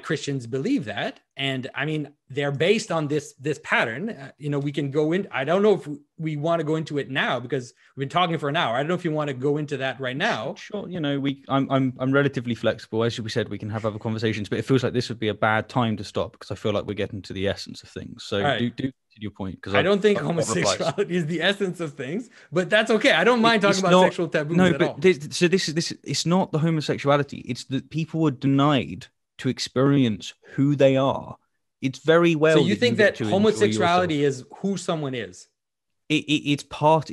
Christians believe that. And I mean, they're based on this pattern. We can go in. I don't know if we want to go into it now because we've been talking for an hour. I don't know if you want to go into that right now. Sure. I'm relatively flexible. As we said, we can have other conversations, but it feels like this would be a bad time to stop because I feel like we're getting to the essence of things. So right. do your point, because I don't think homosexuality is the essence of things, but that's okay. I don't mind talking about sexual taboos at all. So this is it's not the homosexuality. It's that people are denied to experience who they are. It's very well. So you think that homosexuality is who someone is? It's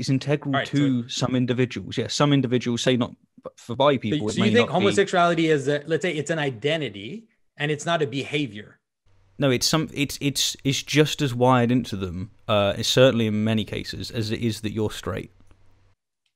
integral to some individuals. Yeah, some individuals, say not for bi people. So you think homosexuality is, let's say, it's an identity and it's not a behavior? No, it's just as wired into them, certainly in many cases, as it is that you're straight.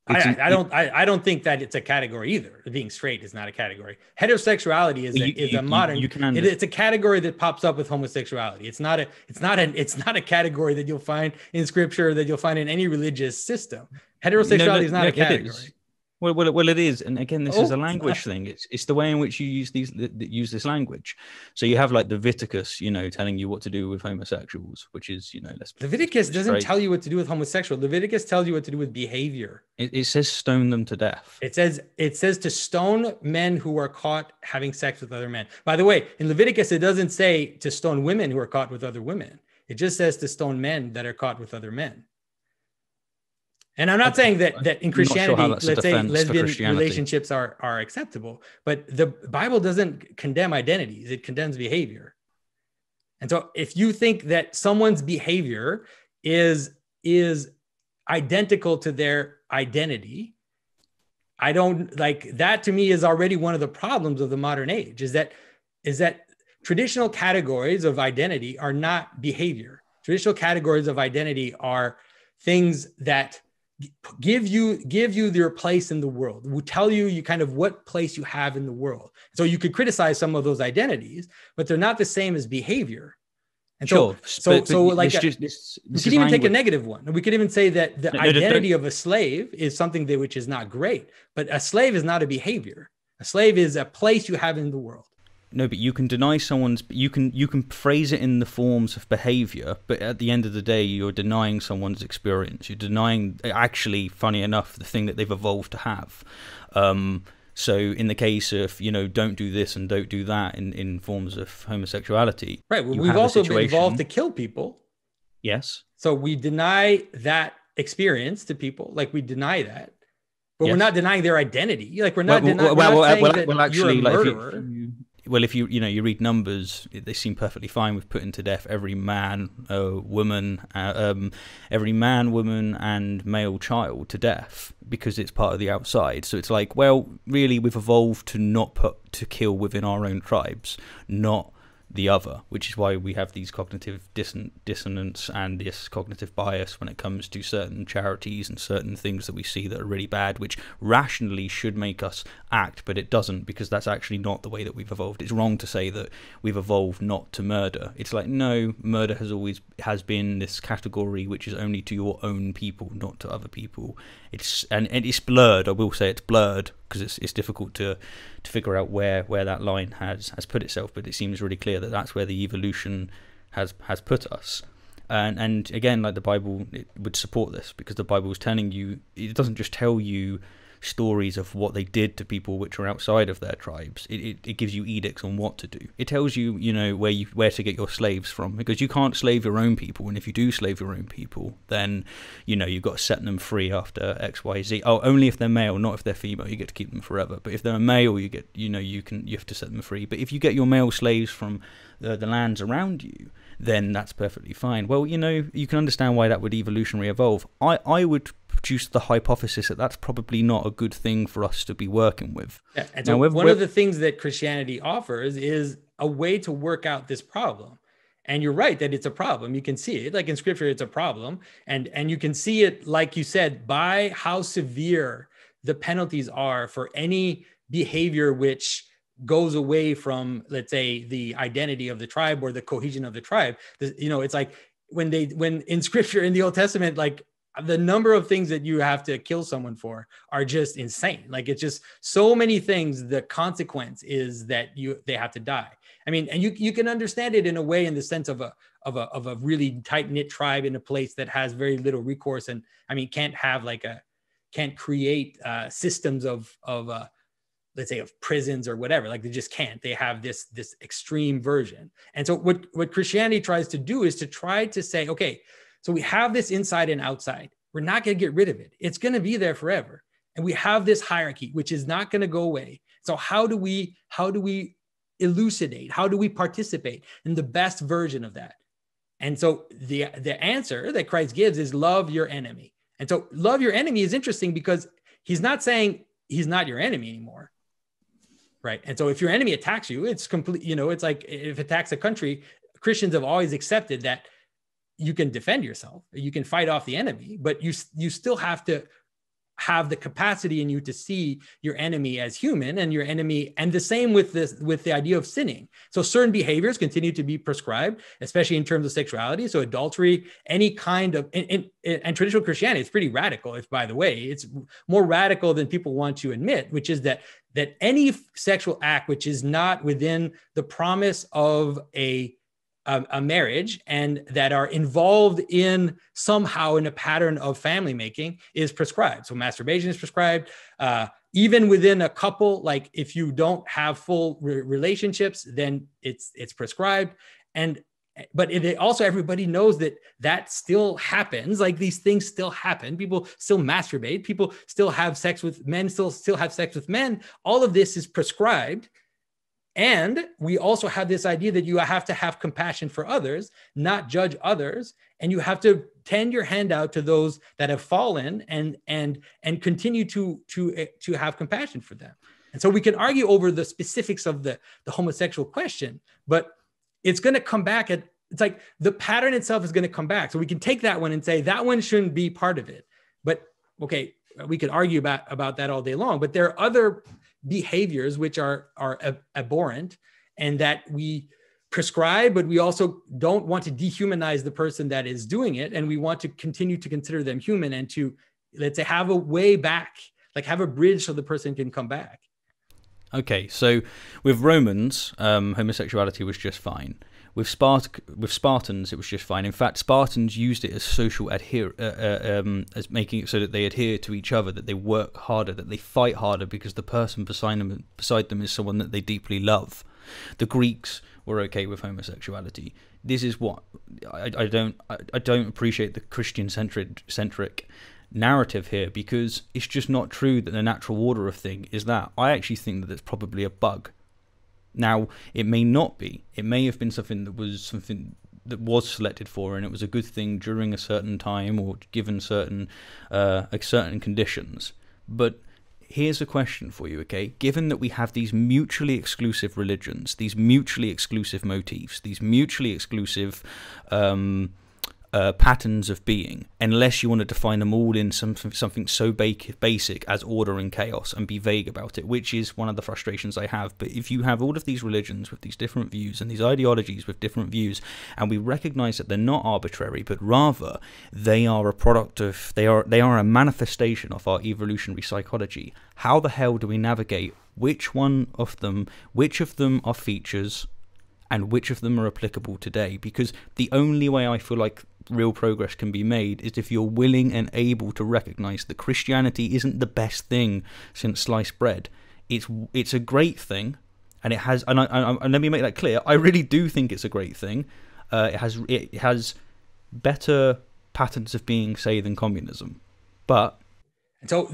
I don't think that it's a category either. Being straight is not a category. Heterosexuality is a modern. It's a category that pops up with homosexuality. It's not a category that you'll find in scripture, that you'll find in any religious system. Heterosexuality is not a category. Well, it is, and again, this is a language thing. It's the way in which you use this language. So you have like Leviticus, telling you what to do with homosexuals, which is, Leviticus doesn't tell you what to do with homosexuals. Leviticus tells you what to do with behavior. It says stone them to death. It says to stone men who are caught having sex with other men. By the way, in Leviticus, it doesn't say to stone women who are caught with other women. It just says to stone men that are caught with other men. And I'm not saying that in Christianity, let's say lesbian relationships are acceptable, but the Bible doesn't condemn identities. It condemns behavior. And so if you think that someone's behavior is identical to their identity, I don't like that. To me is already one of the problems of the modern age, is that traditional categories of identity are not behavior. Traditional categories of identity are things that give you your place in the world, will tell you kind of what place you have in the world. So you could criticize some of those identities, but they're not the same as behavior. And sure. We could even take a negative one. And we could even say that the identity of a slave is something that which is not great, but a slave is not a behavior. A slave is a place you have in the world. No, but you can deny someone's, you can phrase it in the forms of behavior, but at the end of the day, you're denying someone's experience. You're denying, actually, funny enough, the thing that they've evolved to have. So in the case of, don't do this and don't do that in forms of homosexuality. Right. Well, we've also been evolved to kill people. Yes. So we deny that experience to people, like we deny that. But yes. We're not denying their identity. Like we're not denying that you're a murderer. Well, if you read Numbers, they seem perfectly fine with putting to death every man, woman, and male child to death because it's part of the outside. So it's like, well, really, we've evolved to not to kill within our own tribes, not the other, which is why we have these cognitive dissonance and this cognitive bias when it comes to certain charities and certain things that we see that are really bad, which rationally should make us act, but it doesn't, because that's actually not the way that we've evolved. It's wrong to say that we've evolved not to murder. It's like, no, murder has always been this category which is only to your own people, not to other people. It's and it's blurred. I will say it's blurred, because it's difficult to figure out where that line has put itself, but it seems really clear that that's where the evolution has put us. And again, like the Bible, it would support this, because the Bible is telling you, it doesn't just tell you stories of what they did to people which are outside of their tribes. It gives you edicts on what to do. It tells you, you know, where to get your slaves from, because you can't slave your own people, and if you do slave your own people, then, you know, you've got to set them free after XYZ. Oh, only if they're male, not if they're female. You get to keep them forever. But if they're a male, you get, you know, you have to set them free. But if you get your male slaves from the lands around you, then that's perfectly fine. Well, you know, you can understand why that would evolutionarily evolve. I would produce the hypothesis that that's probably not a good thing for us to be working with. Yeah, and now, one of the things that Christianity offers is a way to work out this problem. And you're right that it's a problem. You can see it, like in scripture, it's a problem. And you can see it, like you said, by how severe the penalties are for any behavior which goes away from, let's say, the identity of the tribe or the cohesion of the tribe. You know, it's like when in scripture, in the Old Testament, like, the number of things that you have to kill someone for are just insane. Like, it's just so many things. The consequence is that they have to die. I mean, and you can understand it in a way, in the sense of a really tight knit tribe in a place that has very little recourse. And I mean, can't create systems of let's say of prisons or whatever. Like, they just can't. They have this extreme version. And so what Christianity tries to do is to try to say, okay, so we have this inside and outside. We're not going to get rid of it. It's going to be there forever. And we have this hierarchy, which is not going to go away. So how do we elucidate? How do we participate in the best version of that? And so the answer that Christ gives is love your enemy. And so love your enemy is interesting, because he's not saying he's not your enemy anymore. Right. And so if your enemy attacks you, it's complete, you know, it's like if it attacks a country, Christians have always accepted that you can defend yourself, you can fight off the enemy, but you still have to have the capacity in you to see your enemy as human, and your enemy, and the same with the idea of sinning. So certain behaviors continue to be prescribed, especially in terms of sexuality. So adultery, any kind of, and traditional Christianity is pretty radical. It's, by the way, it's more radical than people want to admit, which is that any sexual act which is not within the promise of a marriage, and that are involved in somehow in a pattern of family making, is prescribed. So masturbation is prescribed. Even within a couple, like if you don't have full relationships, then it's prescribed. But it also, everybody knows that still happens. Like, these things still happen. People still masturbate. People still have sex with men, still have sex with men. All of this is prescribed. And we also have this idea that you have to have compassion for others, not judge others, and you have to tend your hand out to those that have fallen, and continue to have compassion for them. And so we can argue over the specifics of the homosexual question, but it's going to come back at, it's like the pattern itself is going to come back. So we can take that one and say that one shouldn't be part of it. But okay, we could argue about that all day long, but there are other behaviors which are abhorrent, and that we prescribe, but we also don't want to dehumanize the person that is doing it, and we want to continue to consider them human, and to, let's say, have a way back, like have a bridge so the person can come back. Okay, so with Romans, homosexuality was just fine. With Spartans, it was just fine. In fact, Spartans used it as social as making it so that they adhere to each other, that they work harder, that they fight harder, because the person beside them is someone that they deeply love. The Greeks were okay with homosexuality. This is what I don't appreciate, the Christian-centric narrative here, because it's just not true that the natural order of thing is that. I actually think that it's probably a bug. Now, it may not be. It may have been something that was selected for, and it was a good thing during a certain time or given certain conditions. But here's a question for you, okay? Given that we have these mutually exclusive religions, these mutually exclusive motifs, these mutually exclusive patterns of being, unless you want to define them all in something so basic as order and chaos and be vague about it, which is one of the frustrations I have. But if you have all of these religions with these different views and these ideologies with different views, and we recognize that they're not arbitrary, but rather they are a product of, they are a manifestation of our evolutionary psychology, how the hell do we navigate which one of them, which of them are features and which of them are applicable today? Because the only way I feel like real progress can be made is if you're willing and able to recognize that Christianity isn't the best thing since sliced bread. It's a great thing, and it has, and let me make that clear, I really do think it's a great thing. It has better patterns of being, say, than communism. But so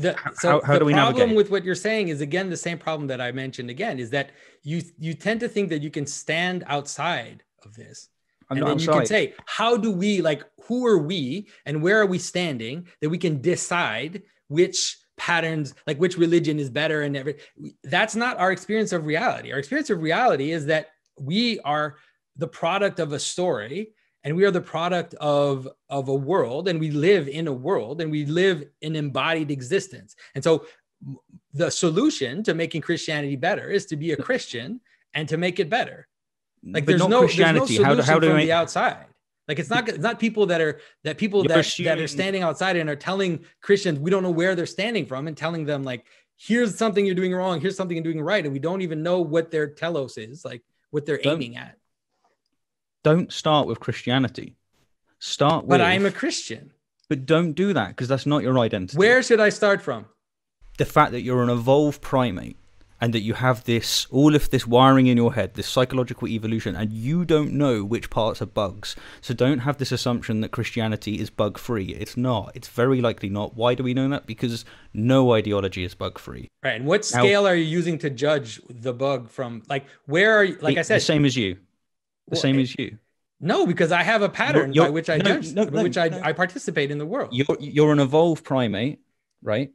how do we navigate? With what you're saying is, again, the same problem that I mentioned again, is that you tend to think that you can stand outside of this. And then you can say, how do we, like, who are we and where are we standing that we can decide which patterns, like which religion is better and everything? That's not our experience of reality. Our experience of reality is that we are the product of a story, and we are the product of a world, and we live in a world, and we live an embodied existence. And so the solution to making Christianity better is to be a Christian and to make it better. Like, there's no solution from the outside. Like, it's not people that are people that are standing outside and are telling Christians, we don't know where they're standing from, and telling them, like, here's something you're doing wrong, here's something you're doing right, and we don't even know what their telos is, like what they're aiming at. Don't start with Christianity. Start with... But I'm a Christian. But don't do that, because that's not your identity. Where should I start from? The fact that you're an evolved primate, and that you have this, all of this wiring in your head, this psychological evolution, and you don't know which parts are bugs. So don't have this assumption that Christianity is bug-free. It's not. It's very likely not. Why do we know that? Because no ideology is bug-free. Right. And what scale are you using to judge the bug from? Like, where are you? Like I said... The same as you. The same as you. No, because I have a pattern by which I judge, I participate in the world. You're an evolved primate, right?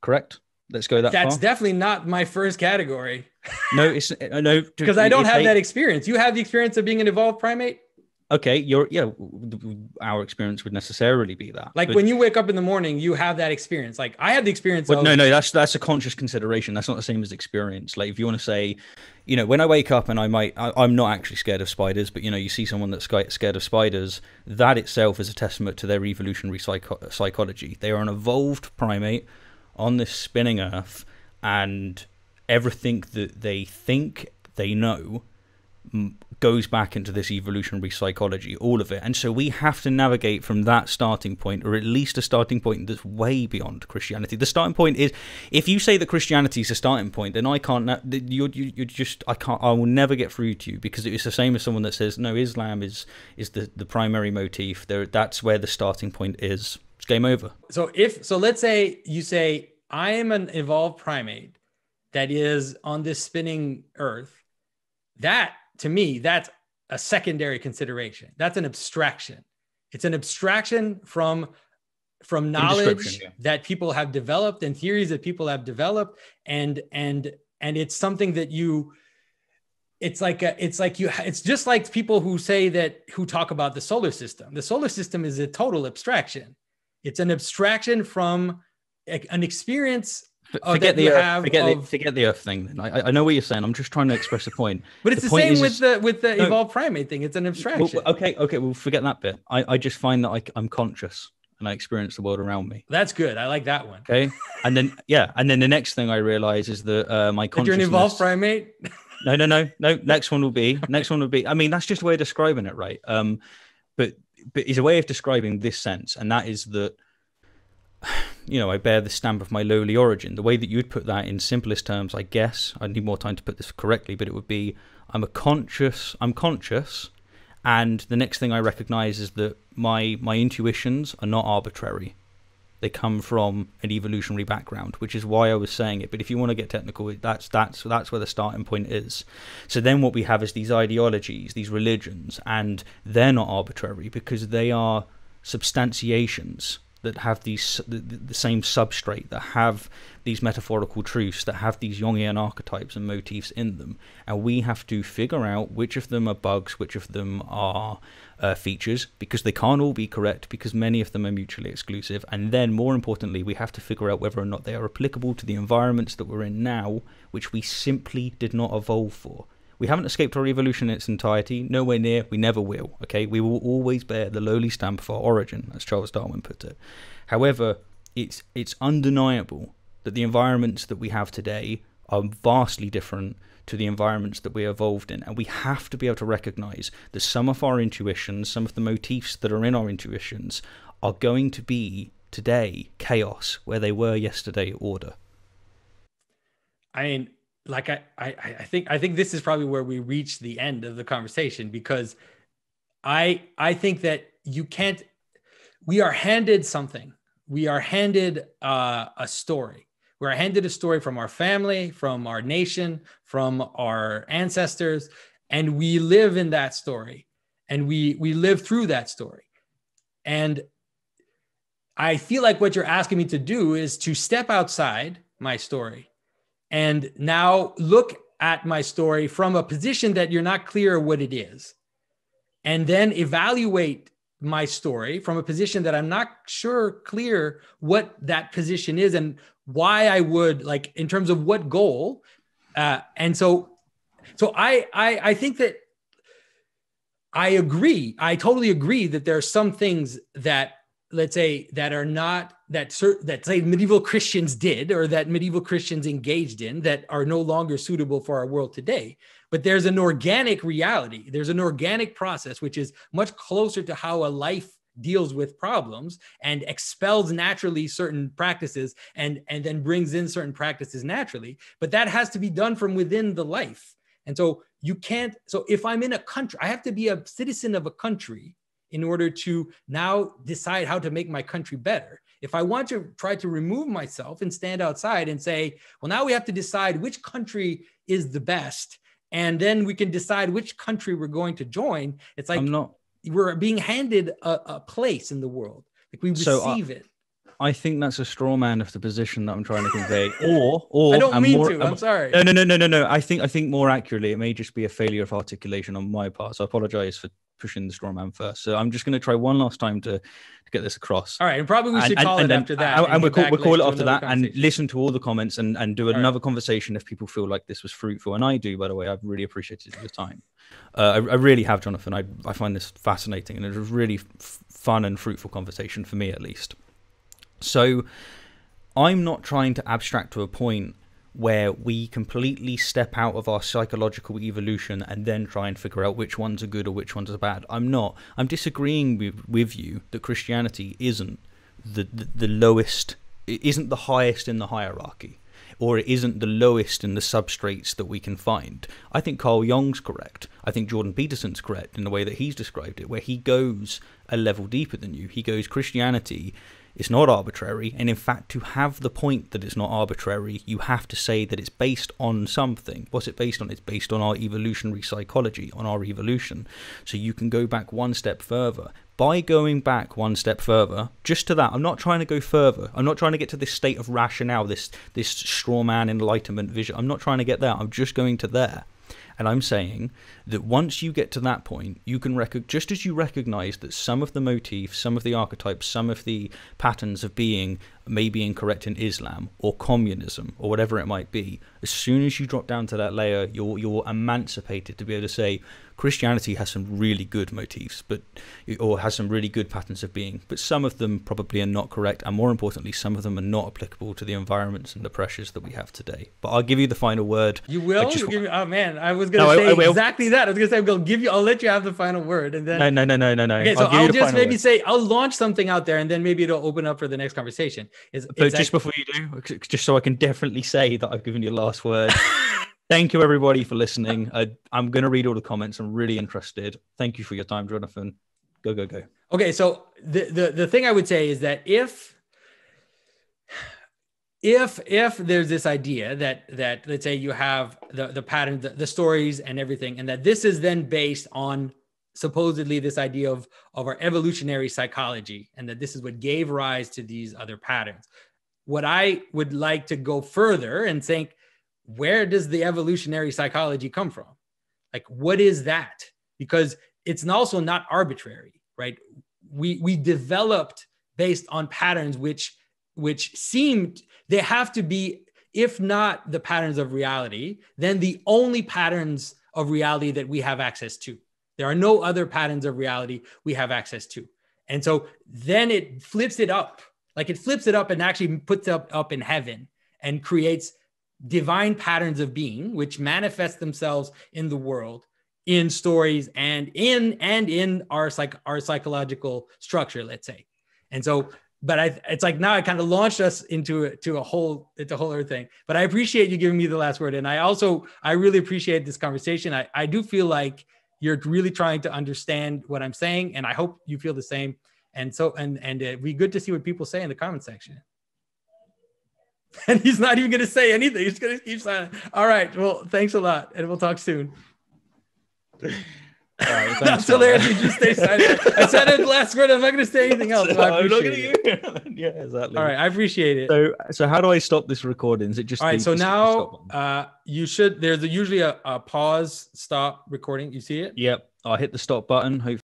Correct. Let's go that. That's far. Definitely not my first category. No, it's no, because I don't have that experience. You have the experience of being an evolved primate. Okay, our experience would necessarily be that. Like, when you wake up in the morning, you have that experience. Like, I have the experience of... No, that's a conscious consideration. That's not the same as experience. Like, if you want to say, you know, when I wake up and I'm not actually scared of spiders, but, you know, you see someone that's scared of spiders, that itself is a testament to their evolutionary psychology. They are an evolved primate on this spinning earth, and everything that they think they know goes back into this evolutionary psychology, all of it. And so we have to navigate from that starting point, or at least a starting point that's way beyond Christianity. The starting point is, if you say that Christianity is a starting point, then I can't, I will never get through to you, because it's the same as someone that says, no, Islam is the primary motif. That's where the starting point is. It's game over. So let's say you say, I am an evolved primate that is on this spinning earth. That, to me, that's a secondary consideration. That's an abstraction. It's an abstraction from knowledge that people have developed and theories that people have developed, and it's something that you... It's just like people who say that, who talk about the solar system. The solar system is a total abstraction. It's an abstraction from an experience. Forget the earth thing. Then I know what you're saying. I'm just trying to express a point. But it's the same with the evolved primate thing. It's an abstraction. Well, okay. We'll forget that bit. I just find that I'm conscious and I experience the world around me. That's good. I like that one. Okay. And then the next thing I realize is that my consciousness. That you're an evolved primate. No. Next one will be. I mean, that's just a way of describing it, right? But it's a way of describing this sense, and that is that, you know, I bear the stamp of my lowly origin. The way that you'd put that in simplest terms, I guess, I need more time to put this correctly, but it would be, I'm conscious, and the next thing I recognize is that my intuitions are not arbitrary. They come from an evolutionary background, which is why I was saying it. But if you want to get technical, that's where the starting point is. So then what we have is these ideologies, these religions, and they're not arbitrary because they are substantiations. that have these the same substrate, that have these metaphorical truths, that have these Jungian archetypes and motifs in them, and we have to figure out which of them are bugs, which of them are features, because they can't all be correct, because many of them are mutually exclusive. And then, more importantly, we have to figure out whether or not they are applicable to the environments that we're in now, which we simply did not evolve for. We haven't escaped our evolution in its entirety, nowhere near, we never will, okay? We will always bear the lowly stamp of our origin, as Charles Darwin put it. However, it's undeniable that the environments that we have today are vastly different to the environments that we evolved in, and we have to be able to recognize that some of our intuitions, some of the motifs that are in our intuitions, are going to be, today, chaos, where they were yesterday, order. I mean, like I think this is probably where we reach the end of the conversation, because I think that you can't, we are handed something. We are handed a story. We're handed a story from our family, from our nation, from our ancestors, and we live in that story, and we live through that story. And I feel like what you're asking me to do is to step outside my story and now look at my story from a position that you're not clear what it is, and then evaluate my story from a position that I'm not clear what that position is, and why I would, like, in terms of what goal. And so I think that I agree. I totally agree that there are some things that, let's say, that are not, that say medieval Christians did, or that medieval Christians engaged in, that are no longer suitable for our world today. But there's an organic reality. There's an organic process, which is much closer to how a life deals with problems and expels naturally certain practices and then brings in certain practices naturally. But that has to be done from within the life. And so you can't, so if I'm in a country, I have to be a citizen of a country in order to now decide how to make my country better. If I want to try to remove myself and stand outside and say, well, now we have to decide which country is the best, and then we can decide which country we're going to join. It's like we're being handed a place in the world. Like, we receive it. I think that's a straw man of the position that I'm trying to convey. Or I don't mean more, to. I'm sorry. No. I think more accurately, it may just be a failure of articulation on my part. So I apologize for pushing the straw man first. So I'm just going to try one last time to get this across. All right, and probably we should call it after that. And we'll call it after that, and listen to all the comments and do another conversation if people feel like this was fruitful. And I do, by the way. I've really appreciated your time. I really have, Jonathan. I find this fascinating, and it's a really fun and fruitful conversation for me, at least. So I'm not trying to abstract to a point where we completely step out of our psychological evolution and then try and figure out which ones are good or which ones are bad. I'm not. I'm disagreeing with you that Christianity isn't the lowest, it isn't the highest in the hierarchy, or it isn't the lowest in the substrates that we can find. I think Carl Jung's correct. I think Jordan Peterson's correct in the way that he's described it, where he goes a level deeper than you. He goes, Christianity, it's not arbitrary, and in fact, to have the point that it's not arbitrary, you have to say that it's based on something. What's it based on? It's based on our evolutionary psychology, on our evolution. So you can go back one step further. By going back one step further, just to that, I'm not trying to go further. I'm not trying to get to this state of rationale, this straw man enlightenment vision. I'm not trying to get there. I'm just going to there. And I'm saying that once you get to that point, you can just as you recognize that some of the motifs, some of the archetypes, some of the patterns of being may be incorrect in Islam or communism or whatever it might be, as soon as you drop down to that layer, you're emancipated to be able to say Christianity has some really good motifs, or has some really good patterns of being, but some of them probably are not correct, and more importantly, some of them are not applicable to the environments and the pressures that we have today. But I'll give you the final word. You will? Oh man, I was going to say exactly that. I was going to say, I'll let you have the final word, and then no. Okay, so I'll just maybe say I'll launch something out there, and then maybe it'll open up for the next conversation. But just before you do, just so I can definitely say that I've given you the last word. Thank you, everybody, for listening. I'm going to read all the comments. I'm really interested. Thank you for your time, Jonathan. Go. Okay, so the thing I would say is that if there's this idea that let's say you have the patterns, the stories and everything, and that this is then based on supposedly this idea of our evolutionary psychology, and that this is what gave rise to these other patterns. What I would like to go further and think, where does the evolutionary psychology come from? Like, what is that? Because it's also not arbitrary, right? We developed based on patterns which seemed, they have to be, if not the patterns of reality, then the only patterns of reality that we have access to. There are no other patterns of reality we have access to. And so then it flips it up. Like, it flips it up and actually puts it up in heaven and creates divine patterns of being, which manifest themselves in the world, in stories, and in our psychological structure, let's say. And so, but it's like now I kind of launched us into a whole other thing. But I appreciate you giving me the last word. And I really appreciate this conversation. I do feel like you're really trying to understand what I'm saying, and I hope you feel the same. And so, and it'd be good to see what people say in the comment section. And he's not even going to say anything. He's going to keep silent. All right. Well, thanks a lot. And we'll talk soon. All right, that's hilarious. You just stay silent. I said it last word. I'm not going to say anything else. So I'm not going to. Yeah, exactly. All right. I appreciate it. So how do I stop this recording? Is it just. All right. So now you should. There's usually a pause, stop recording. You see it? Yep. I'll hit the stop button. Hopefully.